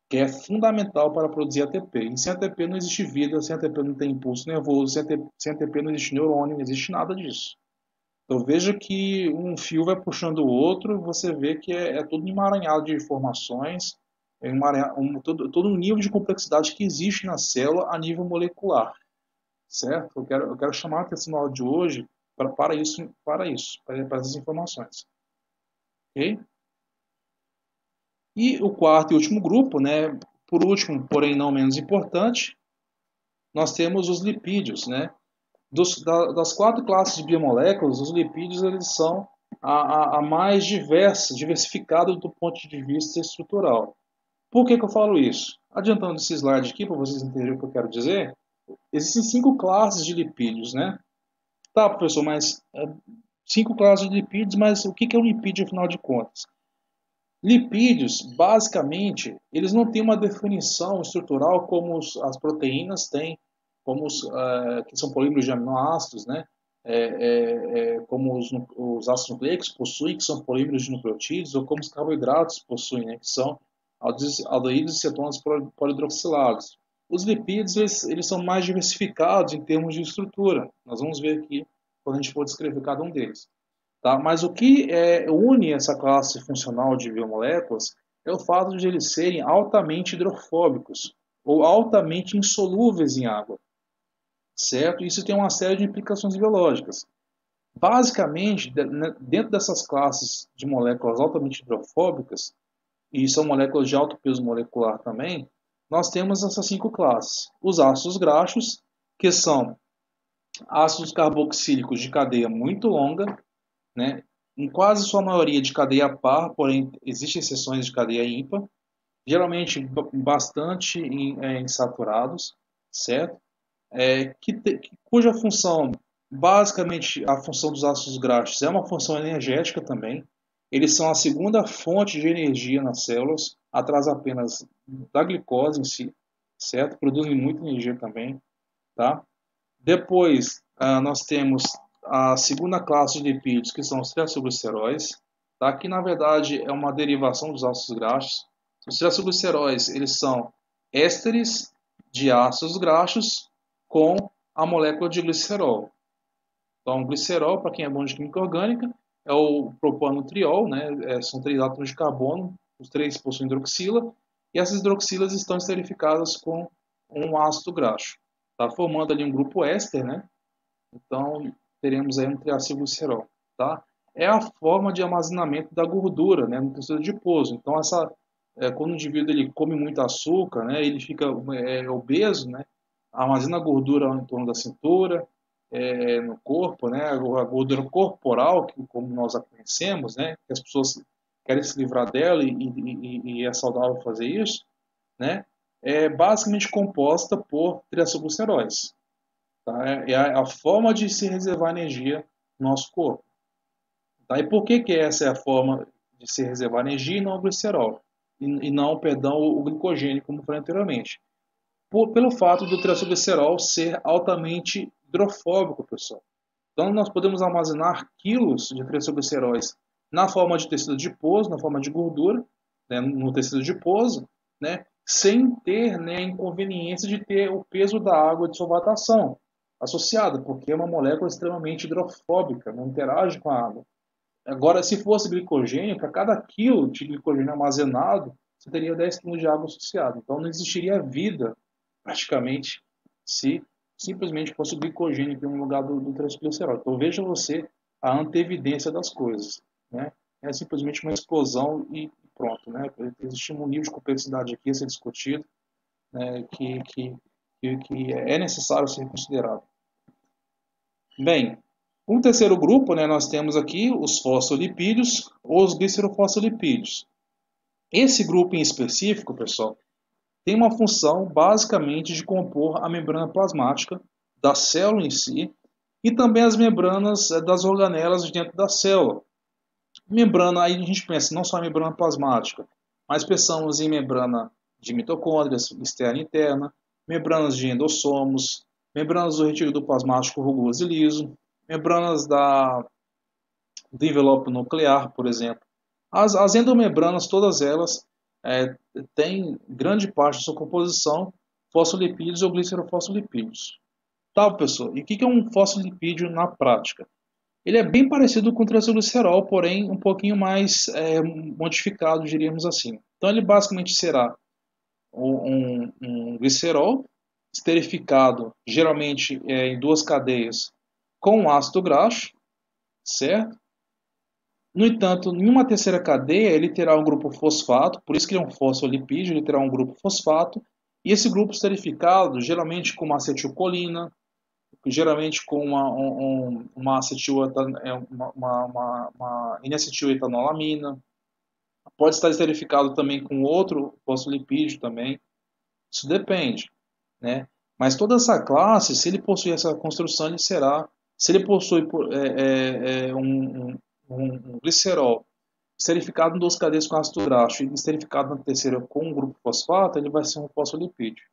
que é fundamental para produzir A T P. E sem A T P não existe vida, sem A T P não tem impulso nervoso, sem A T P, sem A T P não existe neurônio, não existe nada disso. Então veja que um fio vai puxando o outro, você vê que é, é todo emaranhado de informações, é um, todo, todo um nível de complexidade que existe na célula a nível molecular, certo? Eu quero, eu quero chamar a atenção na aula de hoje pra, para isso, para isso, para, para essas informações. Okay? E o quarto e último grupo, né? Por último, porém não menos importante, nós temos os lipídios, né? Dos, da, das quatro classes de biomoléculas, os lipídios eles são a, a, a mais diversa, diversificada do ponto de vista estrutural. Por que, que eu falo isso? Adiantando esse slide aqui, para vocês entenderem o que eu quero dizer, existem cinco classes de lipídios, né? Tá, professor, mas é, cinco classes de lipídios, mas o que, que é um lipídio, afinal de contas? Lipídios, basicamente, eles não têm uma definição estrutural como os, as proteínas têm, como os, uh, que são polímeros de aminoácidos, né? é, é, é, como os, os ácidos nucleicos possuem, que são polímeros de nucleotídeos, ou como os carboidratos possuem, né? Que são aldeídos e cetonas polidroxilados. Os lipídios eles, eles são mais diversificados em termos de estrutura. Nós vamos ver aqui quando a gente for descrever cada um deles. Tá? Mas o que é, une essa classe funcional de biomoléculas é o fato de eles serem altamente hidrofóbicos, ou altamente insolúveis em água. Certo? Isso tem uma série de implicações biológicas. Basicamente, dentro dessas classes de moléculas altamente hidrofóbicas, e são moléculas de alto peso molecular também, nós temos essas cinco classes. Os ácidos graxos, que são ácidos carboxílicos de cadeia muito longa, né? Em quase sua maioria de cadeia par, porém existem exceções de cadeia ímpar, geralmente bastante insaturados, certo? É, que te, cuja função, basicamente a função dos ácidos graxos é uma função energética também. Eles são a segunda fonte de energia nas células, atrás apenas da glicose em si, certo? Produzem muita energia também, tá? Depois, ah, nós temos a segunda classe de lipídios, que são os triacilgliceróis, tá? Que na verdade é uma derivação dos ácidos graxos. Os triacilgliceróis, eles são ésteres de ácidos graxos, com a molécula de glicerol. Então, glicerol, para quem é bom de química orgânica, é o propanotriol, né? É, são três átomos de carbono, os três possuem hidroxila, e essas hidroxilas estão esterificadas com um ácido graxo. Está formando ali um grupo éster, né? Então, teremos aí um triacilglicerol, tá? É a forma de armazenamento da gordura, né? No tecido adiposo. Então, essa, é, quando o indivíduo ele come muito açúcar, né? Ele fica é, obeso, né? Armazena gordura em torno da cintura, é, no corpo, né? A gordura corporal, que, como nós a conhecemos, né? Que as pessoas querem se livrar dela e, e, e é saudável fazer isso, né? É basicamente composta por triacilgliceróis. Tá? É a, a forma de se reservar energia no nosso corpo. Tá? E por que, que essa é a forma de se reservar energia e não o glicerol? E, e não, perdão, o glicogênio, como falei anteriormente. Por, pelo fato do triacilglicerol ser altamente hidrofóbico, pessoal. Então, nós podemos armazenar quilos de triacilgliceróis na forma de tecido adiposo, na forma de gordura, né, no tecido adiposo, né, sem ter, né, a inconveniência de ter o peso da água de solvatação. associada, porque é uma molécula extremamente hidrofóbica, não interage com a água. Agora, se fosse glicogênio, para cada quilo de glicogênio armazenado, você teria dez quilos de água associada. Então, não existiria vida, praticamente, se simplesmente fosse o glicogênio que é um lugar do, do transgliceral. Então, veja você a antevidência das coisas, né? É simplesmente uma explosão e pronto, né? Existe um nível de complexidade aqui a ser discutido, né? que, que, que é necessário ser considerado. Bem, um terceiro grupo, né? Nós temos aqui os fosfolipídios ou os glicerofosfolipídios. Esse grupo em específico, pessoal, tem uma função basicamente de compor a membrana plasmática da célula em si e também as membranas das organelas dentro da célula. Membrana, aí a gente pensa não só em membrana plasmática, mas pensamos em membrana de mitocôndrias, externa e interna, membranas de endossomos, membranas do retículo plasmático rugoso e liso, membranas da, do envelope nuclear, por exemplo. As, as endomembranas, todas elas, é, têm grande parte da sua composição fosfolipídios ou glicerofosfolipídios. Tá, pessoal, e o que é um fosfolipídio na prática? Ele é bem parecido com o transglicerol, porém um pouquinho mais é, modificado, diríamos assim. Então ele basicamente será um, um glicerol esterificado, geralmente é, em duas cadeias, com ácido graxo, certo? No entanto, em uma terceira cadeia ele terá um grupo fosfato, por isso que ele é um fosfolipídio, ele terá um grupo fosfato, e esse grupo esterificado, geralmente com uma acetilcolina, geralmente com uma, um, uma, uma, uma, uma, uma inacetiletanolamina. Pode estar esterificado também com outro fosfolipídio também. Isso depende, né? Mas toda essa classe, se ele possui essa construção, ele será... Se ele possui é, é, um, um, um glicerol esterificado em duas cadeias com ácido graxo e esterificado na terceira com um grupo fosfato, ele vai ser um fosfolipídio.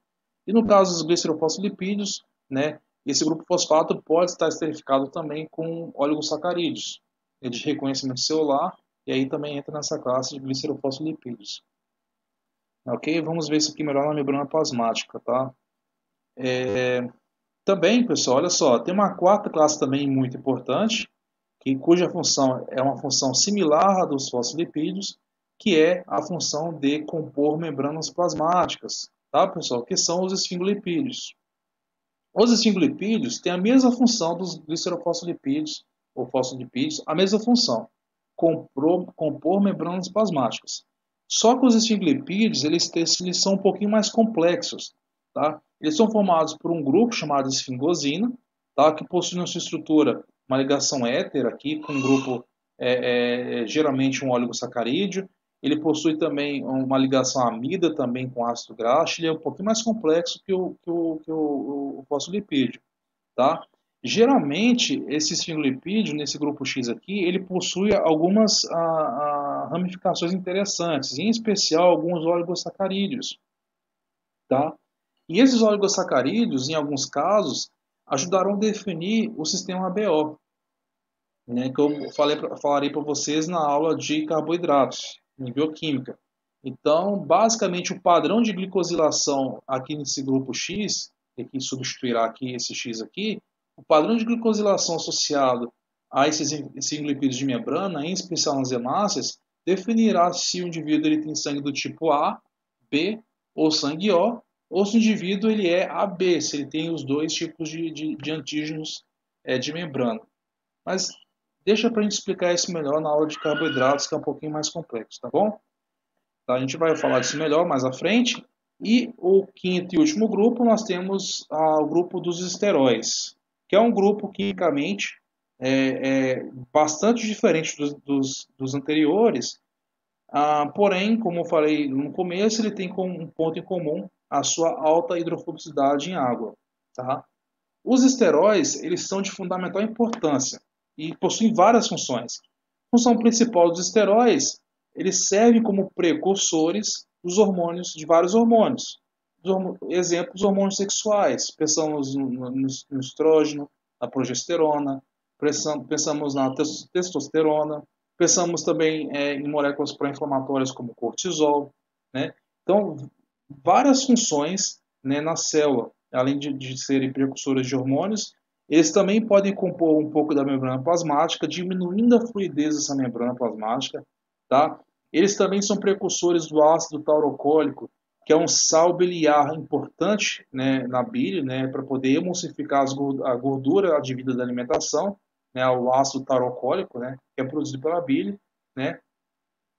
E no caso dos glicerofosfolipídios, né? Esse grupo fosfato pode estar esterificado também com oligossacarídeos, de reconhecimento celular, e aí também entra nessa classe de glicerofosfolipídios. Ok? Vamos ver isso aqui melhor na membrana plasmática, tá? É... Também, pessoal, olha só, tem uma quarta classe também muito importante, que, cuja função é uma função similar à dos fosfolipídios, que é a função de compor membranas plasmáticas, tá, pessoal? Que são os esfingolipídios. Os esfingolipídios têm a mesma função dos glicerofosfolipídios ou fosfolipídios, a mesma função, compor, compor membranas plasmáticas. Só que os esfingolipídios eles, eles são um pouquinho mais complexos, tá? Eles são formados por um grupo chamado esfingosina, tá? Que possui na sua estrutura uma ligação éter aqui com um grupo é, é, geralmente um oligossacarídeo. Ele possui também uma ligação amida também com ácido graxo, ele é um pouquinho mais complexo que o, que o, que o, o fosfolipídio, tá? Geralmente, esse esfingolipídio, nesse grupo X aqui, ele possui algumas a, a, ramificações interessantes, em especial alguns oligossacarídeos, tá? E esses oligossacarídeos, em alguns casos, ajudarão a definir o sistema A B O, né? Que eu falei, falarei para vocês na aula de carboidratos, em bioquímica. Então, basicamente, o padrão de glicosilação aqui nesse grupo X, que substituirá aqui esse X aqui, o padrão de glicosilação associado a esses esfingolipídios de membrana, em especial nas hemácias, definirá se o indivíduo ele tem sangue do tipo A, B ou sangue O, ou se o indivíduo ele é A B, se ele tem os dois tipos de, de, de antígenos é, de membrana. Mas deixa para a gente explicar isso melhor na aula de carboidratos, que é um pouquinho mais complexo, tá bom? Tá, a gente vai falar disso melhor mais à frente. E o quinto e último grupo, nós temos ah, o grupo dos esteróis, que é um grupo quimicamente é, é, bastante diferente dos, dos, dos anteriores. Ah, porém, como eu falei no começo, ele tem como um ponto em comum a sua alta hidrofobicidade em água, tá? Os esteróis, eles são de fundamental importância e possuem várias funções. A função principal dos esteróis, eles servem como precursores dos hormônios, de vários hormônios. Exemplos, os hormônios sexuais. Pensamos no, no, no estrógeno, na progesterona, pensamos na testosterona, pensamos também é, em moléculas pró-inflamatórias como cortisol, né? Então, várias funções, né, na célula. além de, de serem precursores de hormônios, eles também podem compor um pouco da membrana plasmática, diminuindo a fluidez dessa membrana plasmática, tá? Eles também são precursores do ácido taurocólico, que é um sal biliar importante, né, na bile, né, para poder emulsificar as gordura, a gordura advinda da alimentação, né, o ácido taurocólico, né, que é produzido pela bile, né.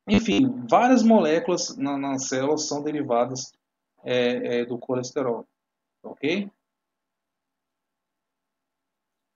Enfim, várias moléculas na, na célula são derivadas é, é, do colesterol, ok?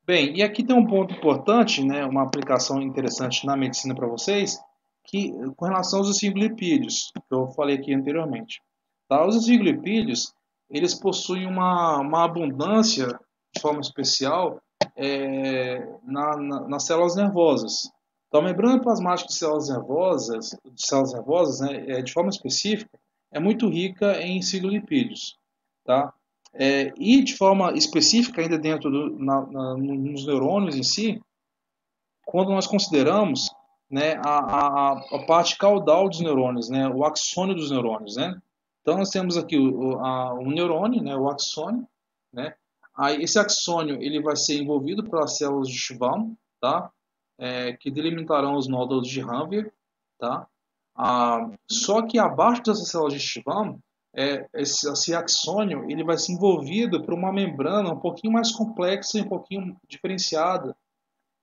Bem, e aqui tem um ponto importante, né, uma aplicação interessante na medicina para vocês, que com relação aos eosinolipídios, que eu falei aqui anteriormente. Tá? Os eosinolipídios, eles possuem uma, uma abundância, de forma especial, é, na, na, nas células nervosas. Então, a membrana plasmática de células nervosas, de, células nervosas, né, é, de forma específica, é muito rica em eosinolipídios. Tá? É, e, de forma específica, ainda dentro do, na, na, nos neurônios em si, quando nós consideramos, né, a, a, a parte caudal dos neurônios, né, o axônio dos neurônios, né? Então, nós temos aqui o, a, o neurônio, né, o axônio, né? Aí, esse axônio ele vai ser envolvido pelas células de Schwann, tá? É, que delimitarão os nódulos de Ranvier, tá? Ah, só que abaixo dessas células de Schwann, é, esse, esse axônio ele vai ser envolvido por uma membrana um pouquinho mais complexa e um pouquinho diferenciada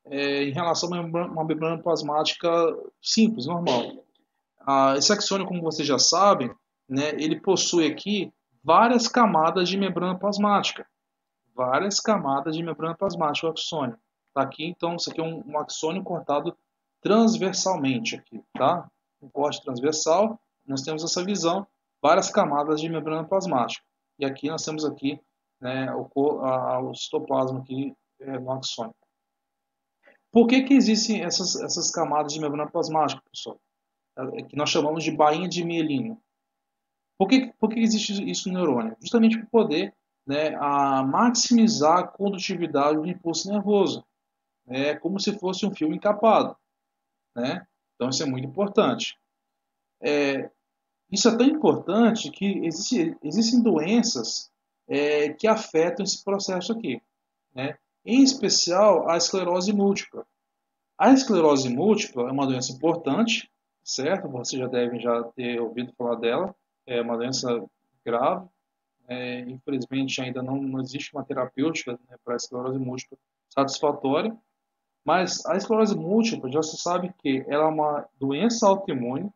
é, em relação a uma membrana plasmática simples, normal. Ah, esse axônio, como vocês já sabem, né, ele possui aqui várias camadas de membrana plasmática. Várias camadas de membrana plasmática, o axônio. Tá aqui, então, isso aqui é um, um axônio cortado transversalmente. Aqui, tá? Um corte transversal, nós temos essa visão, várias camadas de membrana plasmática. E aqui nós temos aqui, né, o, a, o citoplasma aqui, é, no axônio. Por que que existem essas, essas camadas de membrana plasmática, pessoal? É, que nós chamamos de bainha de mielina. Por que, por que existe isso no neurônio? Justamente para poder, né, a maximizar a condutividade do impulso nervoso. É como se fosse um fio encapado. Né? Então, isso é muito importante. É, isso é tão importante que existe, existem doenças é, que afetam esse processo aqui. Né? Em especial, a esclerose múltipla. A esclerose múltipla é uma doença importante, certo? Vocês já devem já ter ouvido falar dela. É uma doença grave, é, infelizmente ainda não, não existe uma terapêutica, né, para a esclerose múltipla satisfatória, mas a esclerose múltipla já se sabe que ela é uma doença autoimune,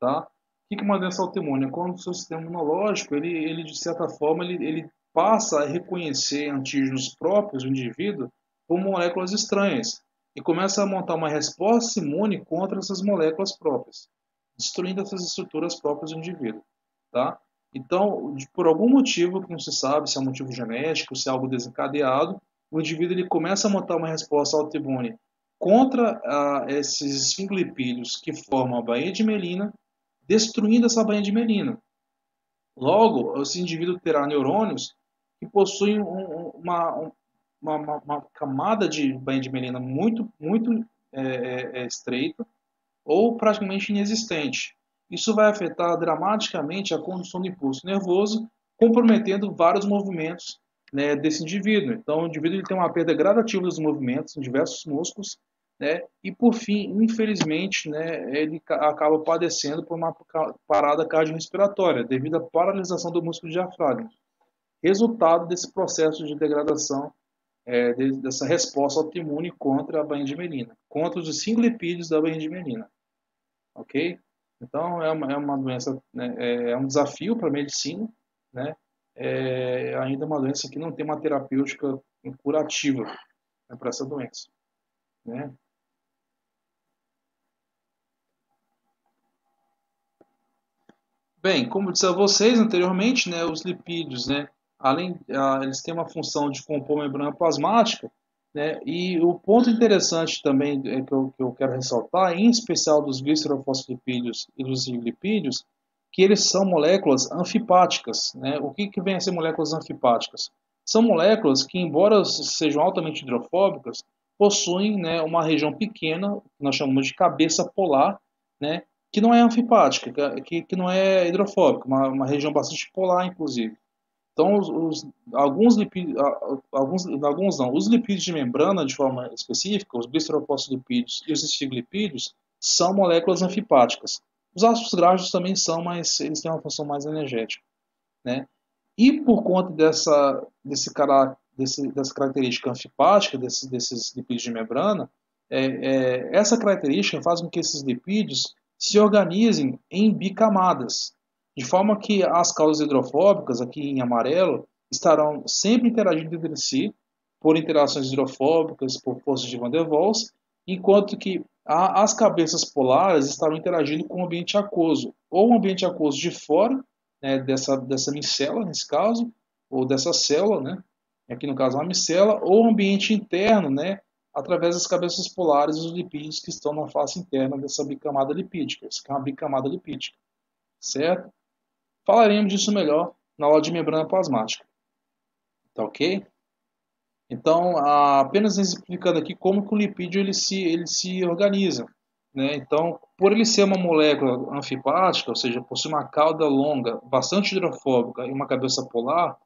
tá? O que é uma doença autoimune? Quando o seu sistema imunológico, ele, ele de certa forma, ele, ele passa a reconhecer antígenos próprios do indivíduo por moléculas estranhas e começa a montar uma resposta imune contra essas moléculas próprias, destruindo essas estruturas próprias do indivíduo. Tá? Então, por algum motivo que não se sabe se é um motivo genético, se é algo desencadeado, o indivíduo ele começa a montar uma resposta autoimune contra ah, esses esfingolipídios que formam a bainha de mielina, destruindo essa bainha de mielina. Logo, esse indivíduo terá neurônios que possuem um, uma, uma, uma camada de bainha de mielina muito, muito é, é, estreita ou praticamente inexistente. Isso vai afetar dramaticamente a condução do impulso nervoso, comprometendo vários movimentos, né, desse indivíduo. Então, o indivíduo ele tem uma perda gradativa dos movimentos em diversos músculos, né, e, por fim, infelizmente, né, ele acaba padecendo por uma parada cardiorrespiratória, devido à paralisação do músculo diafragma, resultado desse processo de degradação, é, dessa resposta autoimune contra a bainha de mielina, contra os eosinolipídios da bainha de mielina. Ok? Então, é uma, é uma doença, né, é um desafio para a medicina, né, é ainda uma doença que não tem uma terapêutica curativa, né, para essa doença. Né? Bem, como eu disse a vocês anteriormente, né, os lipídios, né, além, a, eles têm uma função de compor membrana plasmática, né? E o ponto interessante também é que, eu, que eu quero ressaltar, em especial dos glicerofosfolipídios e dos eosinolipídios, que eles são moléculas anfipáticas. Né? O que, que vem a ser moléculas anfipáticas? São moléculas que, embora sejam altamente hidrofóbicas, possuem, né, uma região pequena, que nós chamamos de cabeça polar, né, que não é anfipática, que, que não é hidrofóbica, uma, uma região bastante polar, inclusive. Então, os, os, alguns, lipídios, alguns, alguns não, os lipídios de membrana, de forma específica, os gliceroposlipídios e os esfigolipídios, são moléculas anfipáticas. Os ácidos graxos também são, mas eles têm uma função mais energética, né? E por conta dessa, desse cara, desse, dessa característica anfipática, desse, desses lipídios de membrana, é, é, essa característica faz com que esses lipídios se organizem em bicamadas, de forma que as causas hidrofóbicas, aqui em amarelo, estarão sempre interagindo entre si por interações hidrofóbicas, por forças de Van der Waals, enquanto que a, as cabeças polares estarão interagindo com o ambiente aquoso, ou o ambiente aquoso de fora, né, dessa, dessa micela, nesse caso, ou dessa célula, né, aqui no caso uma micela, ou o ambiente interno, né, através das cabeças polares e os lipídios que estão na face interna dessa bicamada lipídica. Isso aqui é uma bicamada lipídica, certo? Falaremos disso melhor na aula de membrana plasmática. Tá ok? Então, apenas explicando aqui como que o lipídio ele se, ele se organiza, né? Então, por ele ser uma molécula anfipática, ou seja, possui uma cauda longa, bastante hidrofóbica e uma cabeça polar,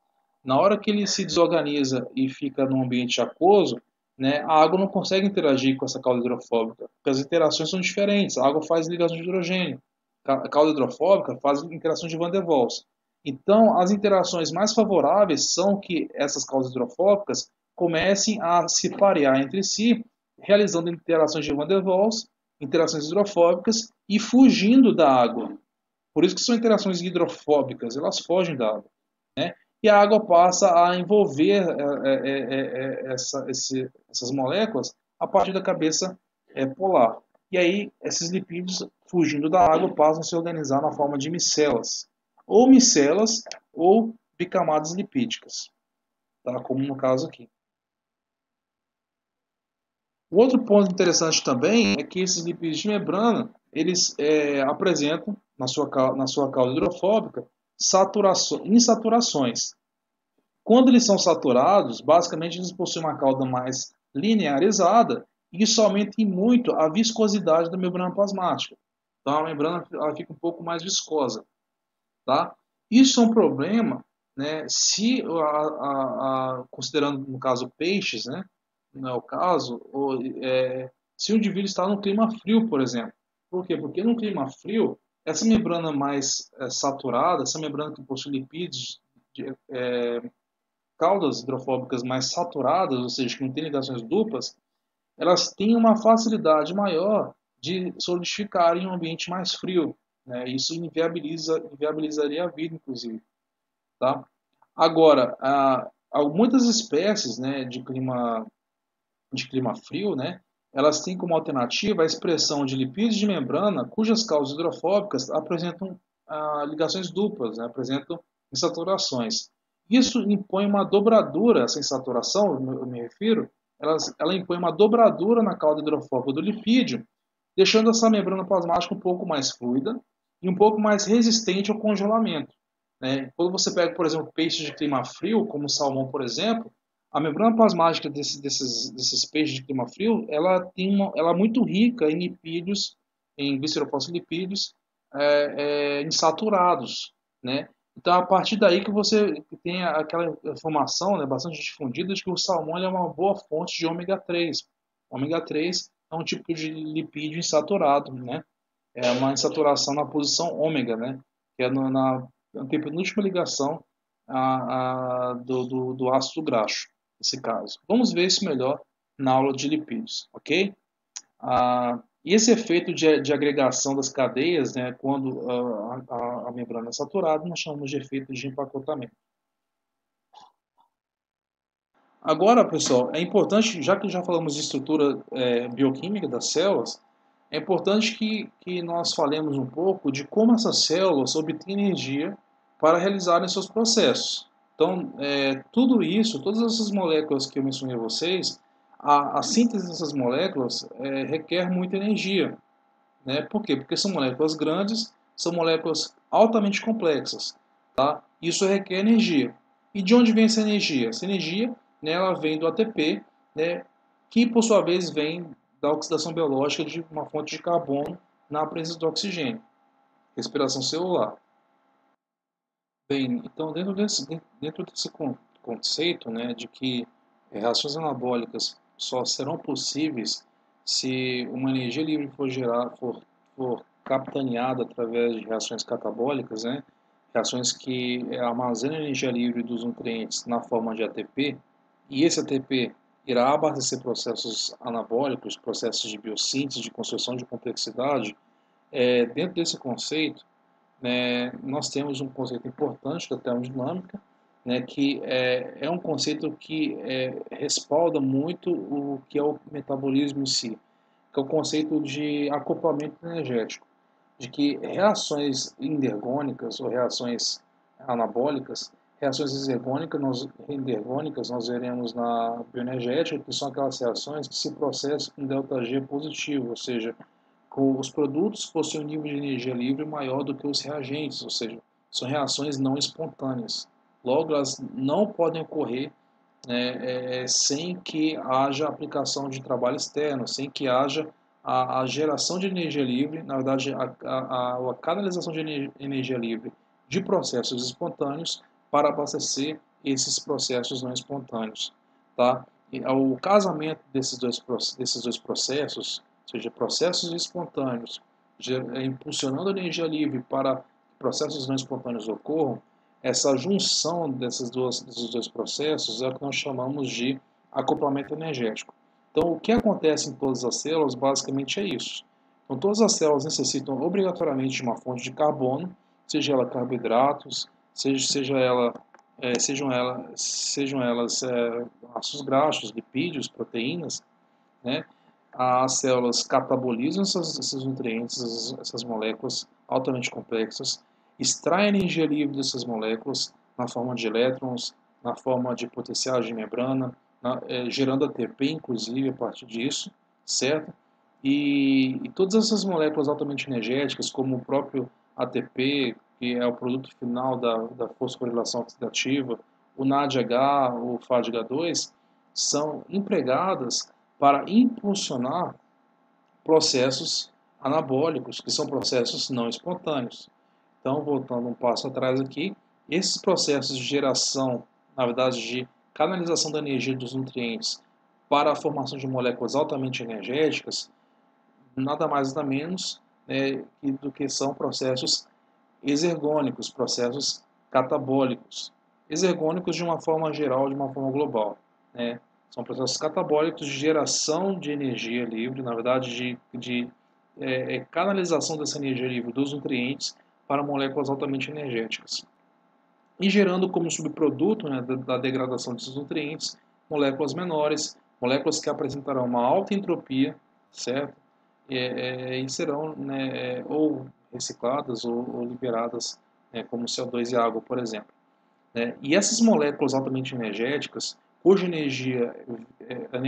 na hora que ele se desorganiza e fica num ambiente aquoso, né, a água não consegue interagir com essa cauda hidrofóbica, porque as interações são diferentes. A água faz ligação de hidrogênio. A cauda hidrofóbica faz interação de Van der Waals. Então, as interações mais favoráveis são que essas causas hidrofóbicas comecem a se parear entre si, realizando interações de Van der Waals, interações hidrofóbicas e fugindo da água. Por isso que são interações hidrofóbicas, elas fogem da água, né? E a água passa a envolver é, é, é, essa, esse, essas moléculas a partir da cabeça é, polar. E aí, esses lipídios, fugindo da água, passam a se organizar na forma de micelas. Ou micelas, ou bicamadas lipídicas. Tá? Como no caso aqui. Um outro ponto interessante também é que esses lipídios de membrana, eles é, apresentam, na sua, na sua cauda hidrofóbica, saturações, insaturações. Quando eles são saturados, basicamente eles possuem uma cauda mais linearizada, e isso aumenta muito a viscosidade da membrana plasmática. Então, a membrana ela fica um pouco mais viscosa, tá? Isso é um problema, né? Se, a, a, a, considerando, no caso, peixes, né? Não é o caso, ou, é, se o indivíduo está num clima frio, por exemplo. Por quê? Porque num clima frio, essa membrana mais é, saturada, essa membrana que possui lipídios, de, é, caudas hidrofóbicas mais saturadas, ou seja, que não tem ligações duplas, elas têm uma facilidade maior de solidificar em um ambiente mais frio, né? Isso inviabiliza, inviabilizaria a vida, inclusive, tá? Agora, há, há muitas espécies, né, de, clima, de clima frio, né, elas têm como alternativa a expressão de lipídios de membrana cujas causas hidrofóbicas apresentam ah, ligações duplas, né, apresentam insaturações. Isso impõe uma dobradura, essa insaturação, eu me refiro, Ela, ela impõe uma dobradura na cauda hidrofóbica do lipídio, deixando essa membrana plasmática um pouco mais fluida e um pouco mais resistente ao congelamento, né? Quando você pega, por exemplo, peixes de clima frio, como o salmão, por exemplo, a membrana plasmática desse, desses, desses peixes de clima frio, ela, tem uma, ela é muito rica em lipídios, em gliceroposlipídios é, é, insaturados, né? Então, a partir daí que você tem aquela informação, né, bastante difundida de que o salmão ele é uma boa fonte de ômega três. O ômega três é um tipo de lipídio insaturado, né? É uma insaturação na posição ômega, né? Que é no, na penúltima ligação a, a, do, do, do ácido graxo, nesse caso. Vamos ver isso melhor na aula de lipídios, ok? Ah, e esse efeito de, de agregação das cadeias, né, quando uh, a, a membrana é saturada, nós chamamos de efeito de empacotamento. Agora, pessoal, é importante, já que já falamos de estrutura é, bioquímica das células, é importante que, que nós falemos um pouco de como essas células obtêm energia para realizarem seus processos. Então, é, tudo isso, todas essas moléculas que eu mencionei a vocês, A, a síntese dessas moléculas é, requer muita energia, né? Por quê? Porque são moléculas grandes, são moléculas altamente complexas, tá? Isso requer energia. E de onde vem essa energia? Essa energia, né, ela vem do A T P, né, que por sua vez vem da oxidação biológica de uma fonte de carbono na presença do oxigênio. Respiração celular. Bem, então dentro desse, dentro desse conceito, né, de que reações anabólicas só serão possíveis se uma energia livre for gerada, for, for capitaneada através de reações catabólicas, né, reações que armazenam energia livre dos nutrientes na forma de A T P, e esse A T P irá abastecer processos anabólicos, processos de biossíntese, de construção de complexidade. É, dentro desse conceito, né, nós temos um conceito importante da termodinâmica, né, que é, é um conceito que é, respalda muito o que é o metabolismo em si, que é o conceito de acoplamento energético, de que reações endergônicas ou reações anabólicas, reações exergônicas, nós, endergônicas nós veremos na bioenergética, que são aquelas reações que se processam com ΔG positivo, ou seja, com os produtos possuem um nível de energia livre maior do que os reagentes, ou seja, são reações não espontâneas. Logo, elas não podem ocorrer, né, é, sem que haja aplicação de trabalho externo, sem que haja a, a geração de energia livre, na verdade, a, a, a canalização de energia, energia livre de processos espontâneos para abastecer esses processos não espontâneos. Tá? E, o casamento desses dois, desses dois processos, ou seja, processos espontâneos ger, impulsionando a energia livre para que processos não espontâneos ocorram, essa junção dessas duas, desses dois processos é o que nós chamamos de acoplamento energético. Então, o que acontece em todas as células basicamente é isso. Então, todas as células necessitam obrigatoriamente de uma fonte de carbono, seja ela carboidratos, seja, seja ela, é, sejam, ela, sejam elas é, ácidos graxos, lipídios, proteínas, né? As células catabolizam essas, esses nutrientes, essas, essas moléculas altamente complexas, extrai energia livre dessas moléculas na forma de elétrons, na forma de potenciais de membrana, na, é, gerando A T P, inclusive, a partir disso, certo? E, e todas essas moléculas altamente energéticas, como o próprio A T P, que é o produto final da, da fosforilação oxidativa, o N A D H, o F A D H dois, são empregadas para impulsionar processos anabólicos, que são processos não espontâneos. Então, voltando um passo atrás aqui, esses processos de geração, na verdade, de canalização da energia dos nutrientes para a formação de moléculas altamente energéticas, nada mais nada menos, né, do que são processos exergônicos, processos catabólicos. Exergônicos de uma forma geral, de uma forma global, né? São processos catabólicos de geração de energia livre, na verdade, de, de é, canalização dessa energia livre dos nutrientes para moléculas altamente energéticas, e gerando como subproduto, né, da degradação desses nutrientes, moléculas menores, moléculas que apresentarão uma alta entropia, certo? É, é, e serão, né, ou recicladas ou, ou liberadas, né, como C O dois e água, por exemplo. É, e essas moléculas altamente energéticas, cuja energia,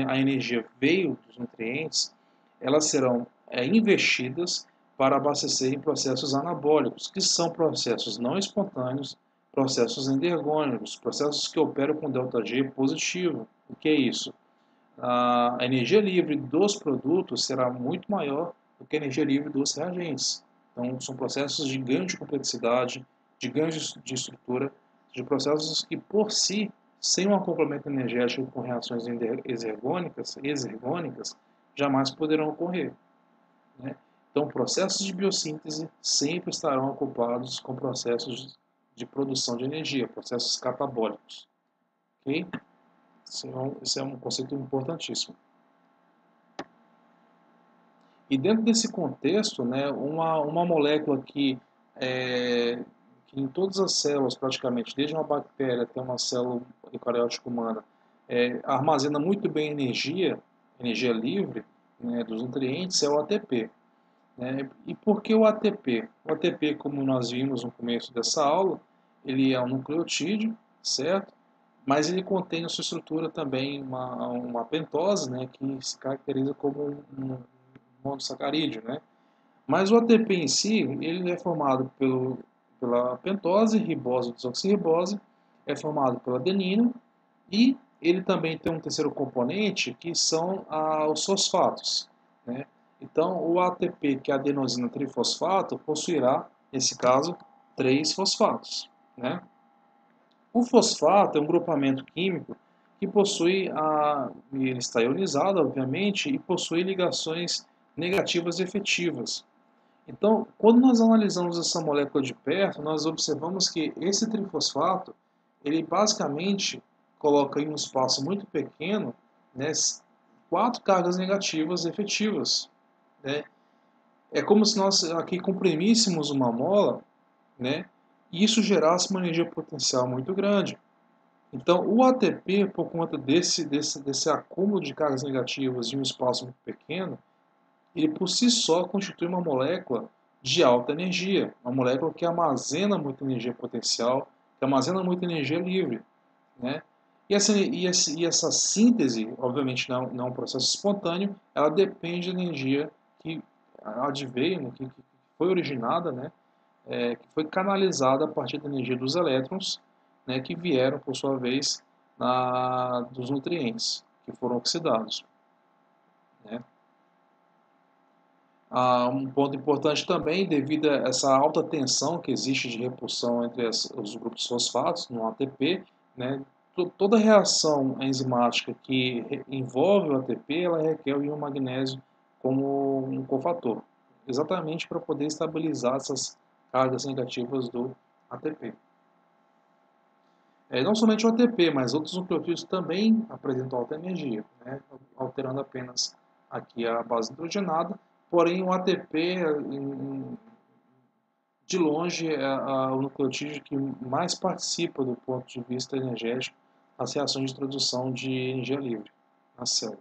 a energia veio dos nutrientes, elas serão é, investidas para abastecer em processos anabólicos, que são processos não espontâneos, processos endergônicos, processos que operam com ΔG positivo. O que é isso? A energia livre dos produtos será muito maior do que a energia livre dos reagentes. Então, são processos de ganho de complexidade, de ganho de estrutura, de processos que, por si, sem um acoplamento energético com reações exergônicas, exergônicas jamais poderão ocorrer, né? Então, processos de biossíntese sempre estarão ocupados com processos de produção de energia, processos catabólicos. Ok? Esse é um conceito importantíssimo. E dentro desse contexto, né, uma, uma molécula que, é, que em todas as células, praticamente, desde uma bactéria até uma célula eucariótica humana, é, armazena muito bem energia, energia livre, né, dos nutrientes, é o A T P. É, e por que o A T P? O A T P, como nós vimos no começo dessa aula, ele é um nucleotídeo, certo? Mas ele contém na sua estrutura também uma, uma pentose, né, que se caracteriza como um monossacarídeo, né? Mas o A T P em si, ele é formado pelo, pela pentose, ribose, desoxirribose, é formado pela adenina, e ele também tem um terceiro componente, que são ah, os fosfatos, né? Então, o A T P, que é a adenosina trifosfato, possuirá, nesse caso, três fosfatos, né? O fosfato é um grupamento químico que possui, a, ele está ionizado, obviamente, e possui ligações negativas e efetivas. Então, quando nós analisamos essa molécula de perto, nós observamos que esse trifosfato, ele basicamente coloca em um espaço muito pequeno, né, quatro cargas negativas efetivas. Né? É como se nós aqui comprimíssemos uma mola, né, e isso gerasse uma energia potencial muito grande. Então, o A T P, por conta desse, desse, desse acúmulo de cargas negativas em um espaço muito pequeno, ele por si só constitui uma molécula de alta energia, uma molécula que armazena muita energia potencial, que armazena muita energia livre, né? E, essa, e, essa, e essa síntese, obviamente não, não é um processo espontâneo, ela depende da energia que adveio, que, que foi originada, né? É, que foi canalizada a partir da energia dos elétrons, né? Que vieram, por sua vez, na, dos nutrientes, que foram oxidados, né? Ah, um ponto importante também, devido a essa alta tensão que existe de repulsão entre as, os grupos fosfatos no A T P, né, to, toda reação enzimática que envolve o A T P, ela requer o íon magnésio como um cofator, exatamente para poder estabilizar essas cargas negativas do A T P. É, não somente o A T P, mas outros nucleotídeos também apresentam alta energia, né, alterando apenas aqui a base hidrogenada. Porém, o A T P, de longe, é o nucleotídeo que mais participa do ponto de vista energético das reações de introdução de energia livre na célula.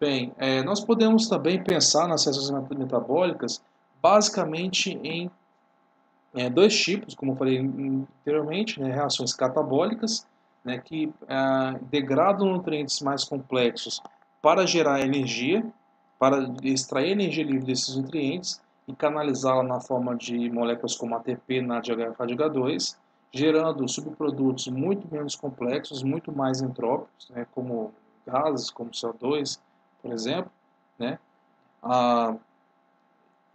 Bem, é, nós podemos também pensar nas reações metabólicas basicamente em é, dois tipos, como eu falei anteriormente, né, reações catabólicas, né, que é, degradam nutrientes mais complexos para gerar energia, para extrair energia livre desses nutrientes e canalizá-la na forma de moléculas como A T P, N A D H e F A D H dois, gerando subprodutos muito menos complexos, muito mais entrópicos, né, como gases, como C O dois, por exemplo, né? Ah,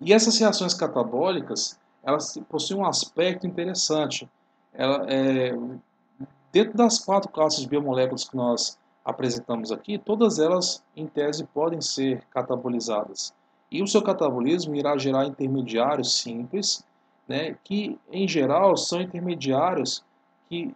e essas reações catabólicas, elas possuem um aspecto interessante. Ela, é, dentro das quatro classes de biomoléculas que nós apresentamos aqui, todas elas, em tese, podem ser catabolizadas. E o seu catabolismo irá gerar intermediários simples, né, que, em geral, são intermediários que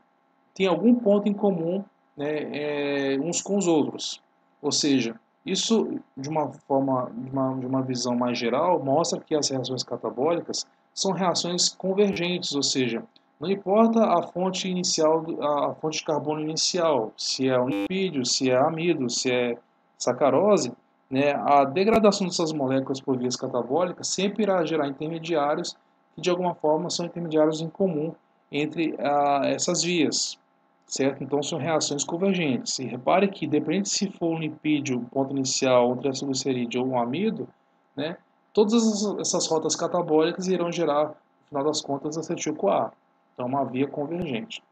têm algum ponto em comum, né, é, uns com os outros. Ou seja, isso, de uma forma, de uma, de uma visão mais geral, mostra que as reações catabólicas são reações convergentes, ou seja, não importa a fonte inicial, a fonte de carbono inicial, se é lipídio, se é amido, se é sacarose, né, a degradação dessas moléculas por vias catabólicas sempre irá gerar intermediários que de alguma forma são intermediários em comum entre a, essas vias, certo? Então são reações convergentes. E repare que depende se for um lipídio, um ponto inicial, um triacilglicerídeo ou um amido, né, todas essas rotas catabólicas irão gerar, no final das contas, acetil-CoA. Então, uma via convergente.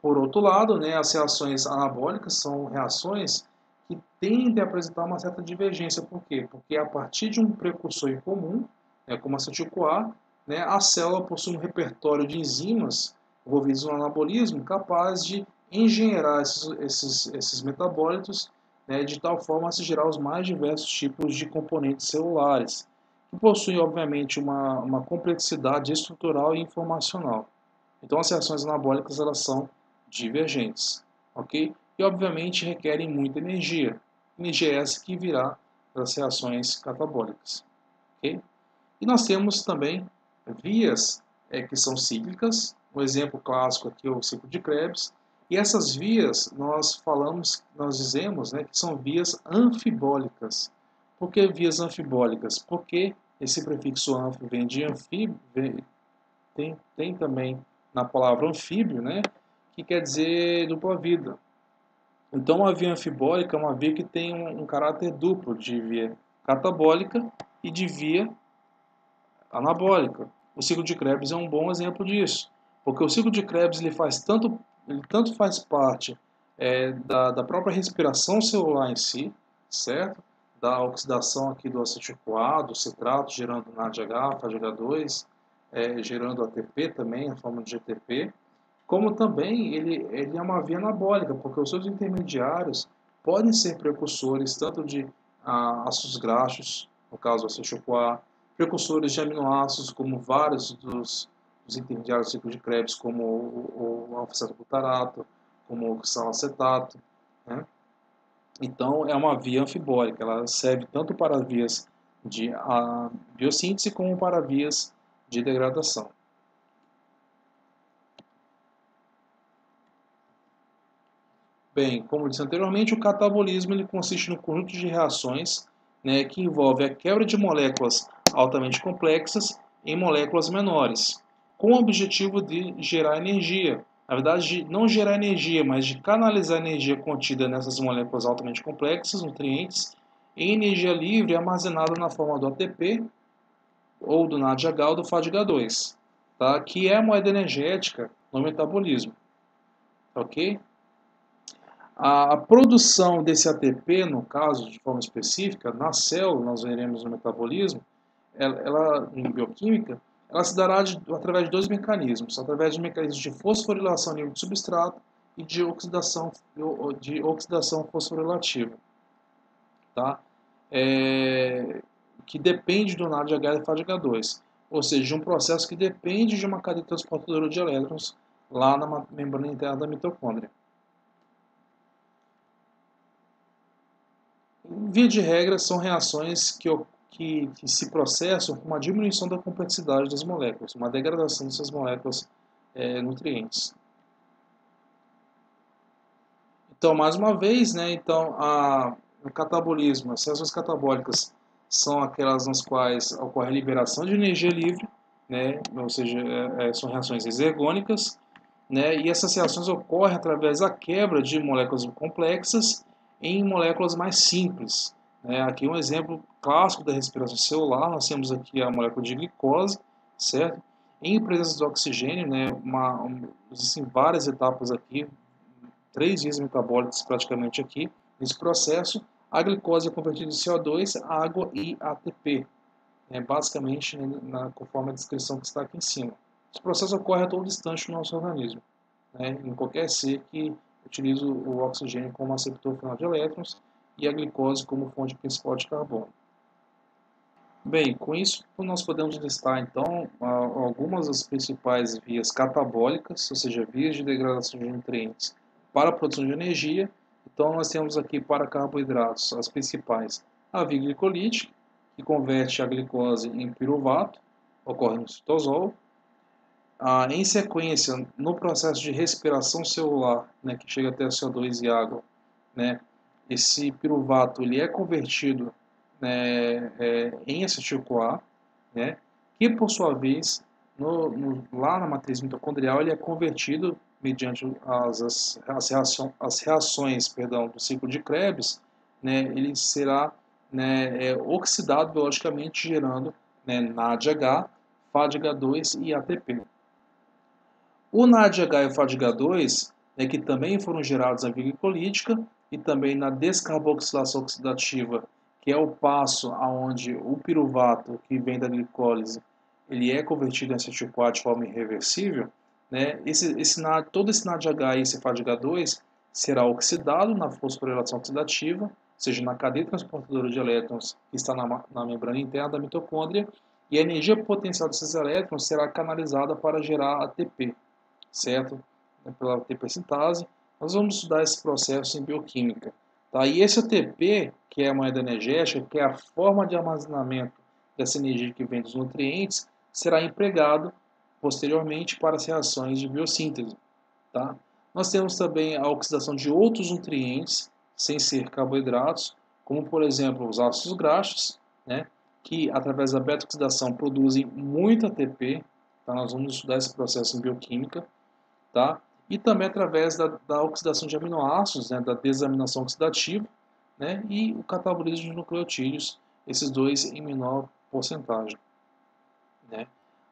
Por outro lado, né, as reações anabólicas são reações que tendem a apresentar uma certa divergência. Por quê? Porque a partir de um precursor em comum, né, como acetil-CoA, né, a célula possui um repertório de enzimas envolvidas no anabolismo capaz de engenhar esses, esses, esses metabólitos, né, de tal forma a se gerar os mais diversos tipos de componentes celulares, que possui, obviamente, uma, uma complexidade estrutural e informacional. Então, as reações anabólicas elas são divergentes, ok? E, obviamente, requerem muita energia. Energia essa que virá das reações catabólicas, ok? E nós temos também vias é, que são cíclicas. Um exemplo clássico aqui é o ciclo de Krebs. E essas vias, nós falamos, nós dizemos, né, que são vias anfibólicas. Por que vias anfibólicas? Porque esse prefixo anf vem de anfíbio, tem, tem também na palavra anfíbio, né, que quer dizer dupla vida. Então, uma via anfibólica é uma via que tem um, um caráter duplo, de via catabólica e de via anabólica. O ciclo de Krebs é um bom exemplo disso, porque o ciclo de Krebs ele faz tanto, ele tanto faz parte é, da, da própria respiração celular em si, certo? Da oxidação aqui do acetil-CoA, do citrato, gerando N A D H, F A D H dois, é, gerando A T P também, a forma de G T P, como também ele, ele é uma via anabólica, porque os seus intermediários podem ser precursores tanto de a, ácidos graxos, no caso o ácido-C O A, precursores de aminoácidos, como vários dos, dos intermediários do ciclo de Krebs, como o, o alfa-cetoglutarato, como o oxalacetato, né? Então, é uma via anfibólica, ela serve tanto para vias de a biossíntese como para vias de degradação. Bem, como disse anteriormente, o catabolismo ele consiste no conjunto de reações, né, que envolve a quebra de moléculas altamente complexas em moléculas menores, com o objetivo de gerar energia. Na verdade, de não gerar energia, mas de canalizar a energia contida nessas moléculas altamente complexas, nutrientes, em energia livre armazenada na forma do A T P, ou do N A D H ou do F A D H dois, tá? Que é a moeda energética no metabolismo. Ok? A produção desse A T P, no caso, de forma específica, na célula, nós veremos no metabolismo, ela, ela em bioquímica, ela se dará de, através de dois mecanismos, através de mecanismos de fosforilação nível de substrato e de oxidação, de oxidação fosforilativa, tá? É, que depende do N A D H e F A D H dois, ou seja, de um processo que depende de uma cadeia transportadora de elétrons lá na membrana interna da mitocôndria. Via de regra, são reações que ocorrem Que, que se processam com uma diminuição da complexidade das moléculas, uma degradação dessas moléculas é, nutrientes. Então, mais uma vez, né, então, a, o catabolismo, as reações catabólicas são aquelas nas quais ocorre a liberação de energia livre, né, ou seja, é, são reações exergônicas, né, e essas reações ocorrem através da quebra de moléculas complexas em moléculas mais simples. É, aqui um exemplo clássico da respiração celular, nós temos aqui a molécula de glicose, certo? Em presença do oxigênio, né, uma, um, existem várias etapas aqui, três vias metabólicas praticamente aqui, nesse processo, a glicose é convertida em C O dois, água e A T P, né, basicamente né, na, conforme a descrição que está aqui em cima. Esse processo ocorre a todo instante no nosso organismo, né, em qualquer ser que utilize o oxigênio como aceptor final de elétrons, e a glicose como fonte principal de carbono. Bem, com isso nós podemos listar então algumas das principais vias catabólicas, ou seja, vias de degradação de nutrientes para a produção de energia. Então nós temos aqui para carboidratos as principais, a via glicolítica, que converte a glicose em piruvato, ocorre no citosol. Ah, em sequência, no processo de respiração celular, né, que chega até o C O dois e água, né, esse piruvato ele é convertido né, é, em acetil-CoA, né, que por sua vez, no, no, lá na matriz mitocondrial, ele é convertido mediante as, as, as, reação, as reações perdão, do ciclo de Krebs, né, ele será né, é, oxidado biologicamente, gerando né, N A D H, F A D H dois e A T P. O N A D H e o F A D H dois, né, que também foram gerados na via glicolítica, e também na descarboxilação oxidativa, que é o passo aonde o piruvato que vem da glicólise, ele é convertido em acetil-CoA de forma irreversível, né? Esse, esse todo esse N A D H e esse F A D H dois será oxidado na fosforilação oxidativa, ou seja, na cadeia transportadora de elétrons que está na, na membrana interna da mitocôndria, e a energia potencial desses elétrons será canalizada para gerar A T P, certo? Pela A T P sintase. Nós vamos estudar esse processo em bioquímica. Tá? E esse A T P, que é a moeda energética, que é a forma de armazenamento dessa energia que vem dos nutrientes, será empregado posteriormente para as reações de biossíntese. Tá? Nós temos também a oxidação de outros nutrientes, sem ser carboidratos, como por exemplo os ácidos graxos, né? Que através da beta-oxidação produzem muito A T P. Tá? Nós vamos estudar esse processo em bioquímica. Tá? E também através da, da oxidação de aminoácidos, né, da desaminação oxidativa, né, e o catabolismo de nucleotídeos, esses dois em menor porcentagem. Né.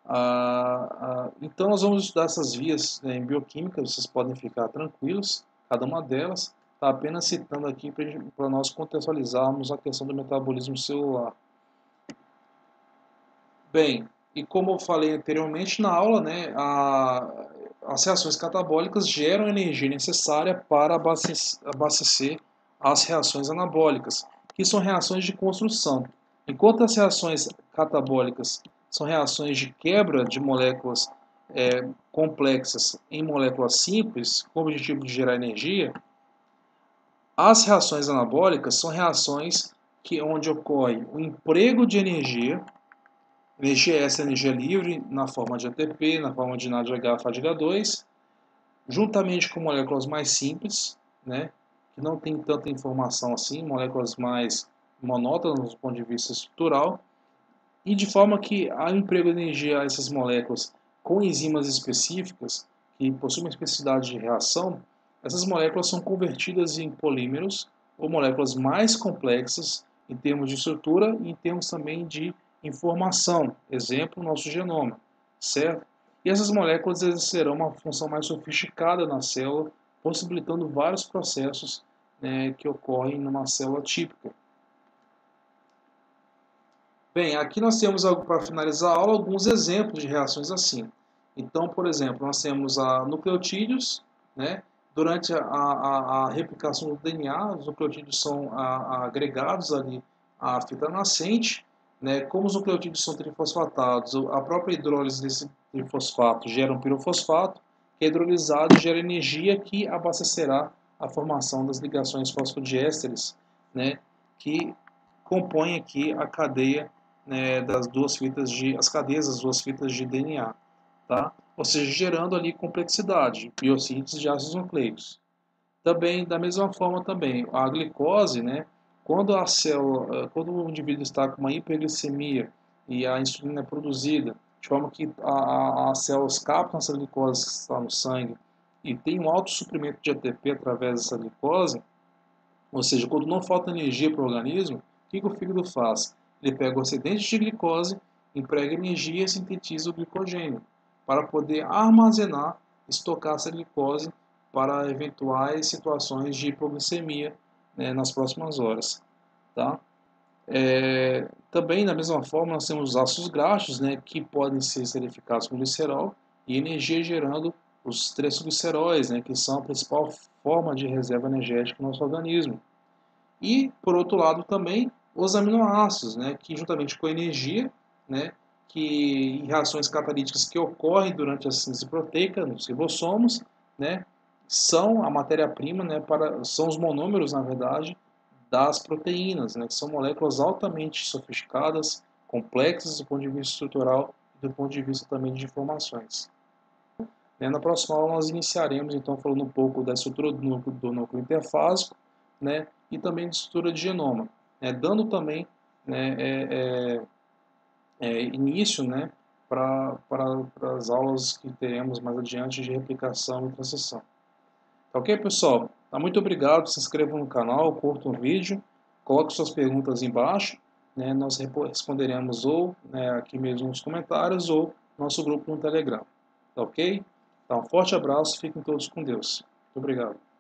Ah, ah, então nós vamos estudar essas vias né, em bioquímica, vocês podem ficar tranquilos, cada uma delas, tá, apenas citando aqui para nós contextualizarmos a questão do metabolismo celular. Bem, E como eu falei anteriormente na aula, né, a, as reações catabólicas geram a energia necessária para abastecer, abastecer as reações anabólicas, que são reações de construção. Enquanto as reações catabólicas são reações de quebra de moléculas é, complexas em moléculas simples, com o objetivo de gerar energia, as reações anabólicas são reações que, onde ocorre o emprego de energia, energia essa, energia livre, na forma de A T P, na forma de N A D H, F A D H dois, juntamente com moléculas mais simples, né, que não tem tanta informação assim, moléculas mais monótonas do ponto de vista estrutural, e de forma que há emprego de energia a essas moléculas com enzimas específicas, que possuem uma especificidade de reação, essas moléculas são convertidas em polímeros, ou moléculas mais complexas em termos de estrutura e em termos também de informação, exemplo, nosso genoma, certo? E essas moléculas exercerão uma função mais sofisticada na célula, possibilitando vários processos, né, que ocorrem numa célula típica. Bem, aqui nós temos, para finalizar a aula, alguns exemplos de reações assim. Então, por exemplo, nós temos a nucleotídeos, né? Durante a, a, a replicação do D N A, os nucleotídeos são a, a agregados ali à fita nascente. Né? Como os nucleotídeos são trifosfatados, a própria hidrólise desse trifosfato gera um pirofosfato, que é hidrolisado e gera energia que abastecerá a formação das ligações fosfodiésteres, né? Que compõem aqui a cadeia, né, das duas fitas de, as cadeias das duas fitas de D N A. Tá? Ou seja, gerando ali complexidade, biossíntese de ácidos nucleicos. Também, da mesma forma, também, a glicose, né, quando, a célula, quando o indivíduo está com uma hiperglicemia e a insulina é produzida, de forma que a, a, as células captam essa glicose que está no sangue e tem um alto suprimento de A T P através dessa glicose, ou seja, quando não falta energia para o organismo, o que, que o fígado faz? Ele pega o excedente de glicose, emprega energia e sintetiza o glicogênio, para poder armazenar, estocar essa glicose para eventuais situações de hipoglicemia, né, nas próximas horas. Tá? É, também, da mesma forma, nós temos os ácidos graxos, né, que podem ser esterificados com glicerol e energia gerando os trigliceróis, né, que são a principal forma de reserva energética no nosso organismo. E, por outro lado, também os aminoácidos, né, que juntamente com a energia, né, que reações catalíticas que ocorrem durante a síntese proteica nos ribossomos, né, são a matéria-prima, né, para são os monômeros, na verdade, das proteínas, né, que são moléculas altamente sofisticadas, complexas do ponto de vista estrutural e do ponto de vista também de informações. Né, na próxima aula nós iniciaremos então falando um pouco da estrutura do núcleo, do núcleo interfásico, né, e também da estrutura de genoma, né, dando também, né, é, é, É, início, né, para as aulas que teremos mais adiante de replicação e transição. Tá ok, pessoal? Tá, muito obrigado, se inscrevam no canal, curtam o vídeo, coloquem suas perguntas embaixo, né, nós responderemos ou, né, aqui mesmo nos comentários ou nosso grupo no Telegram. Tá ok? Então, um forte abraço, fiquem todos com Deus. Muito obrigado.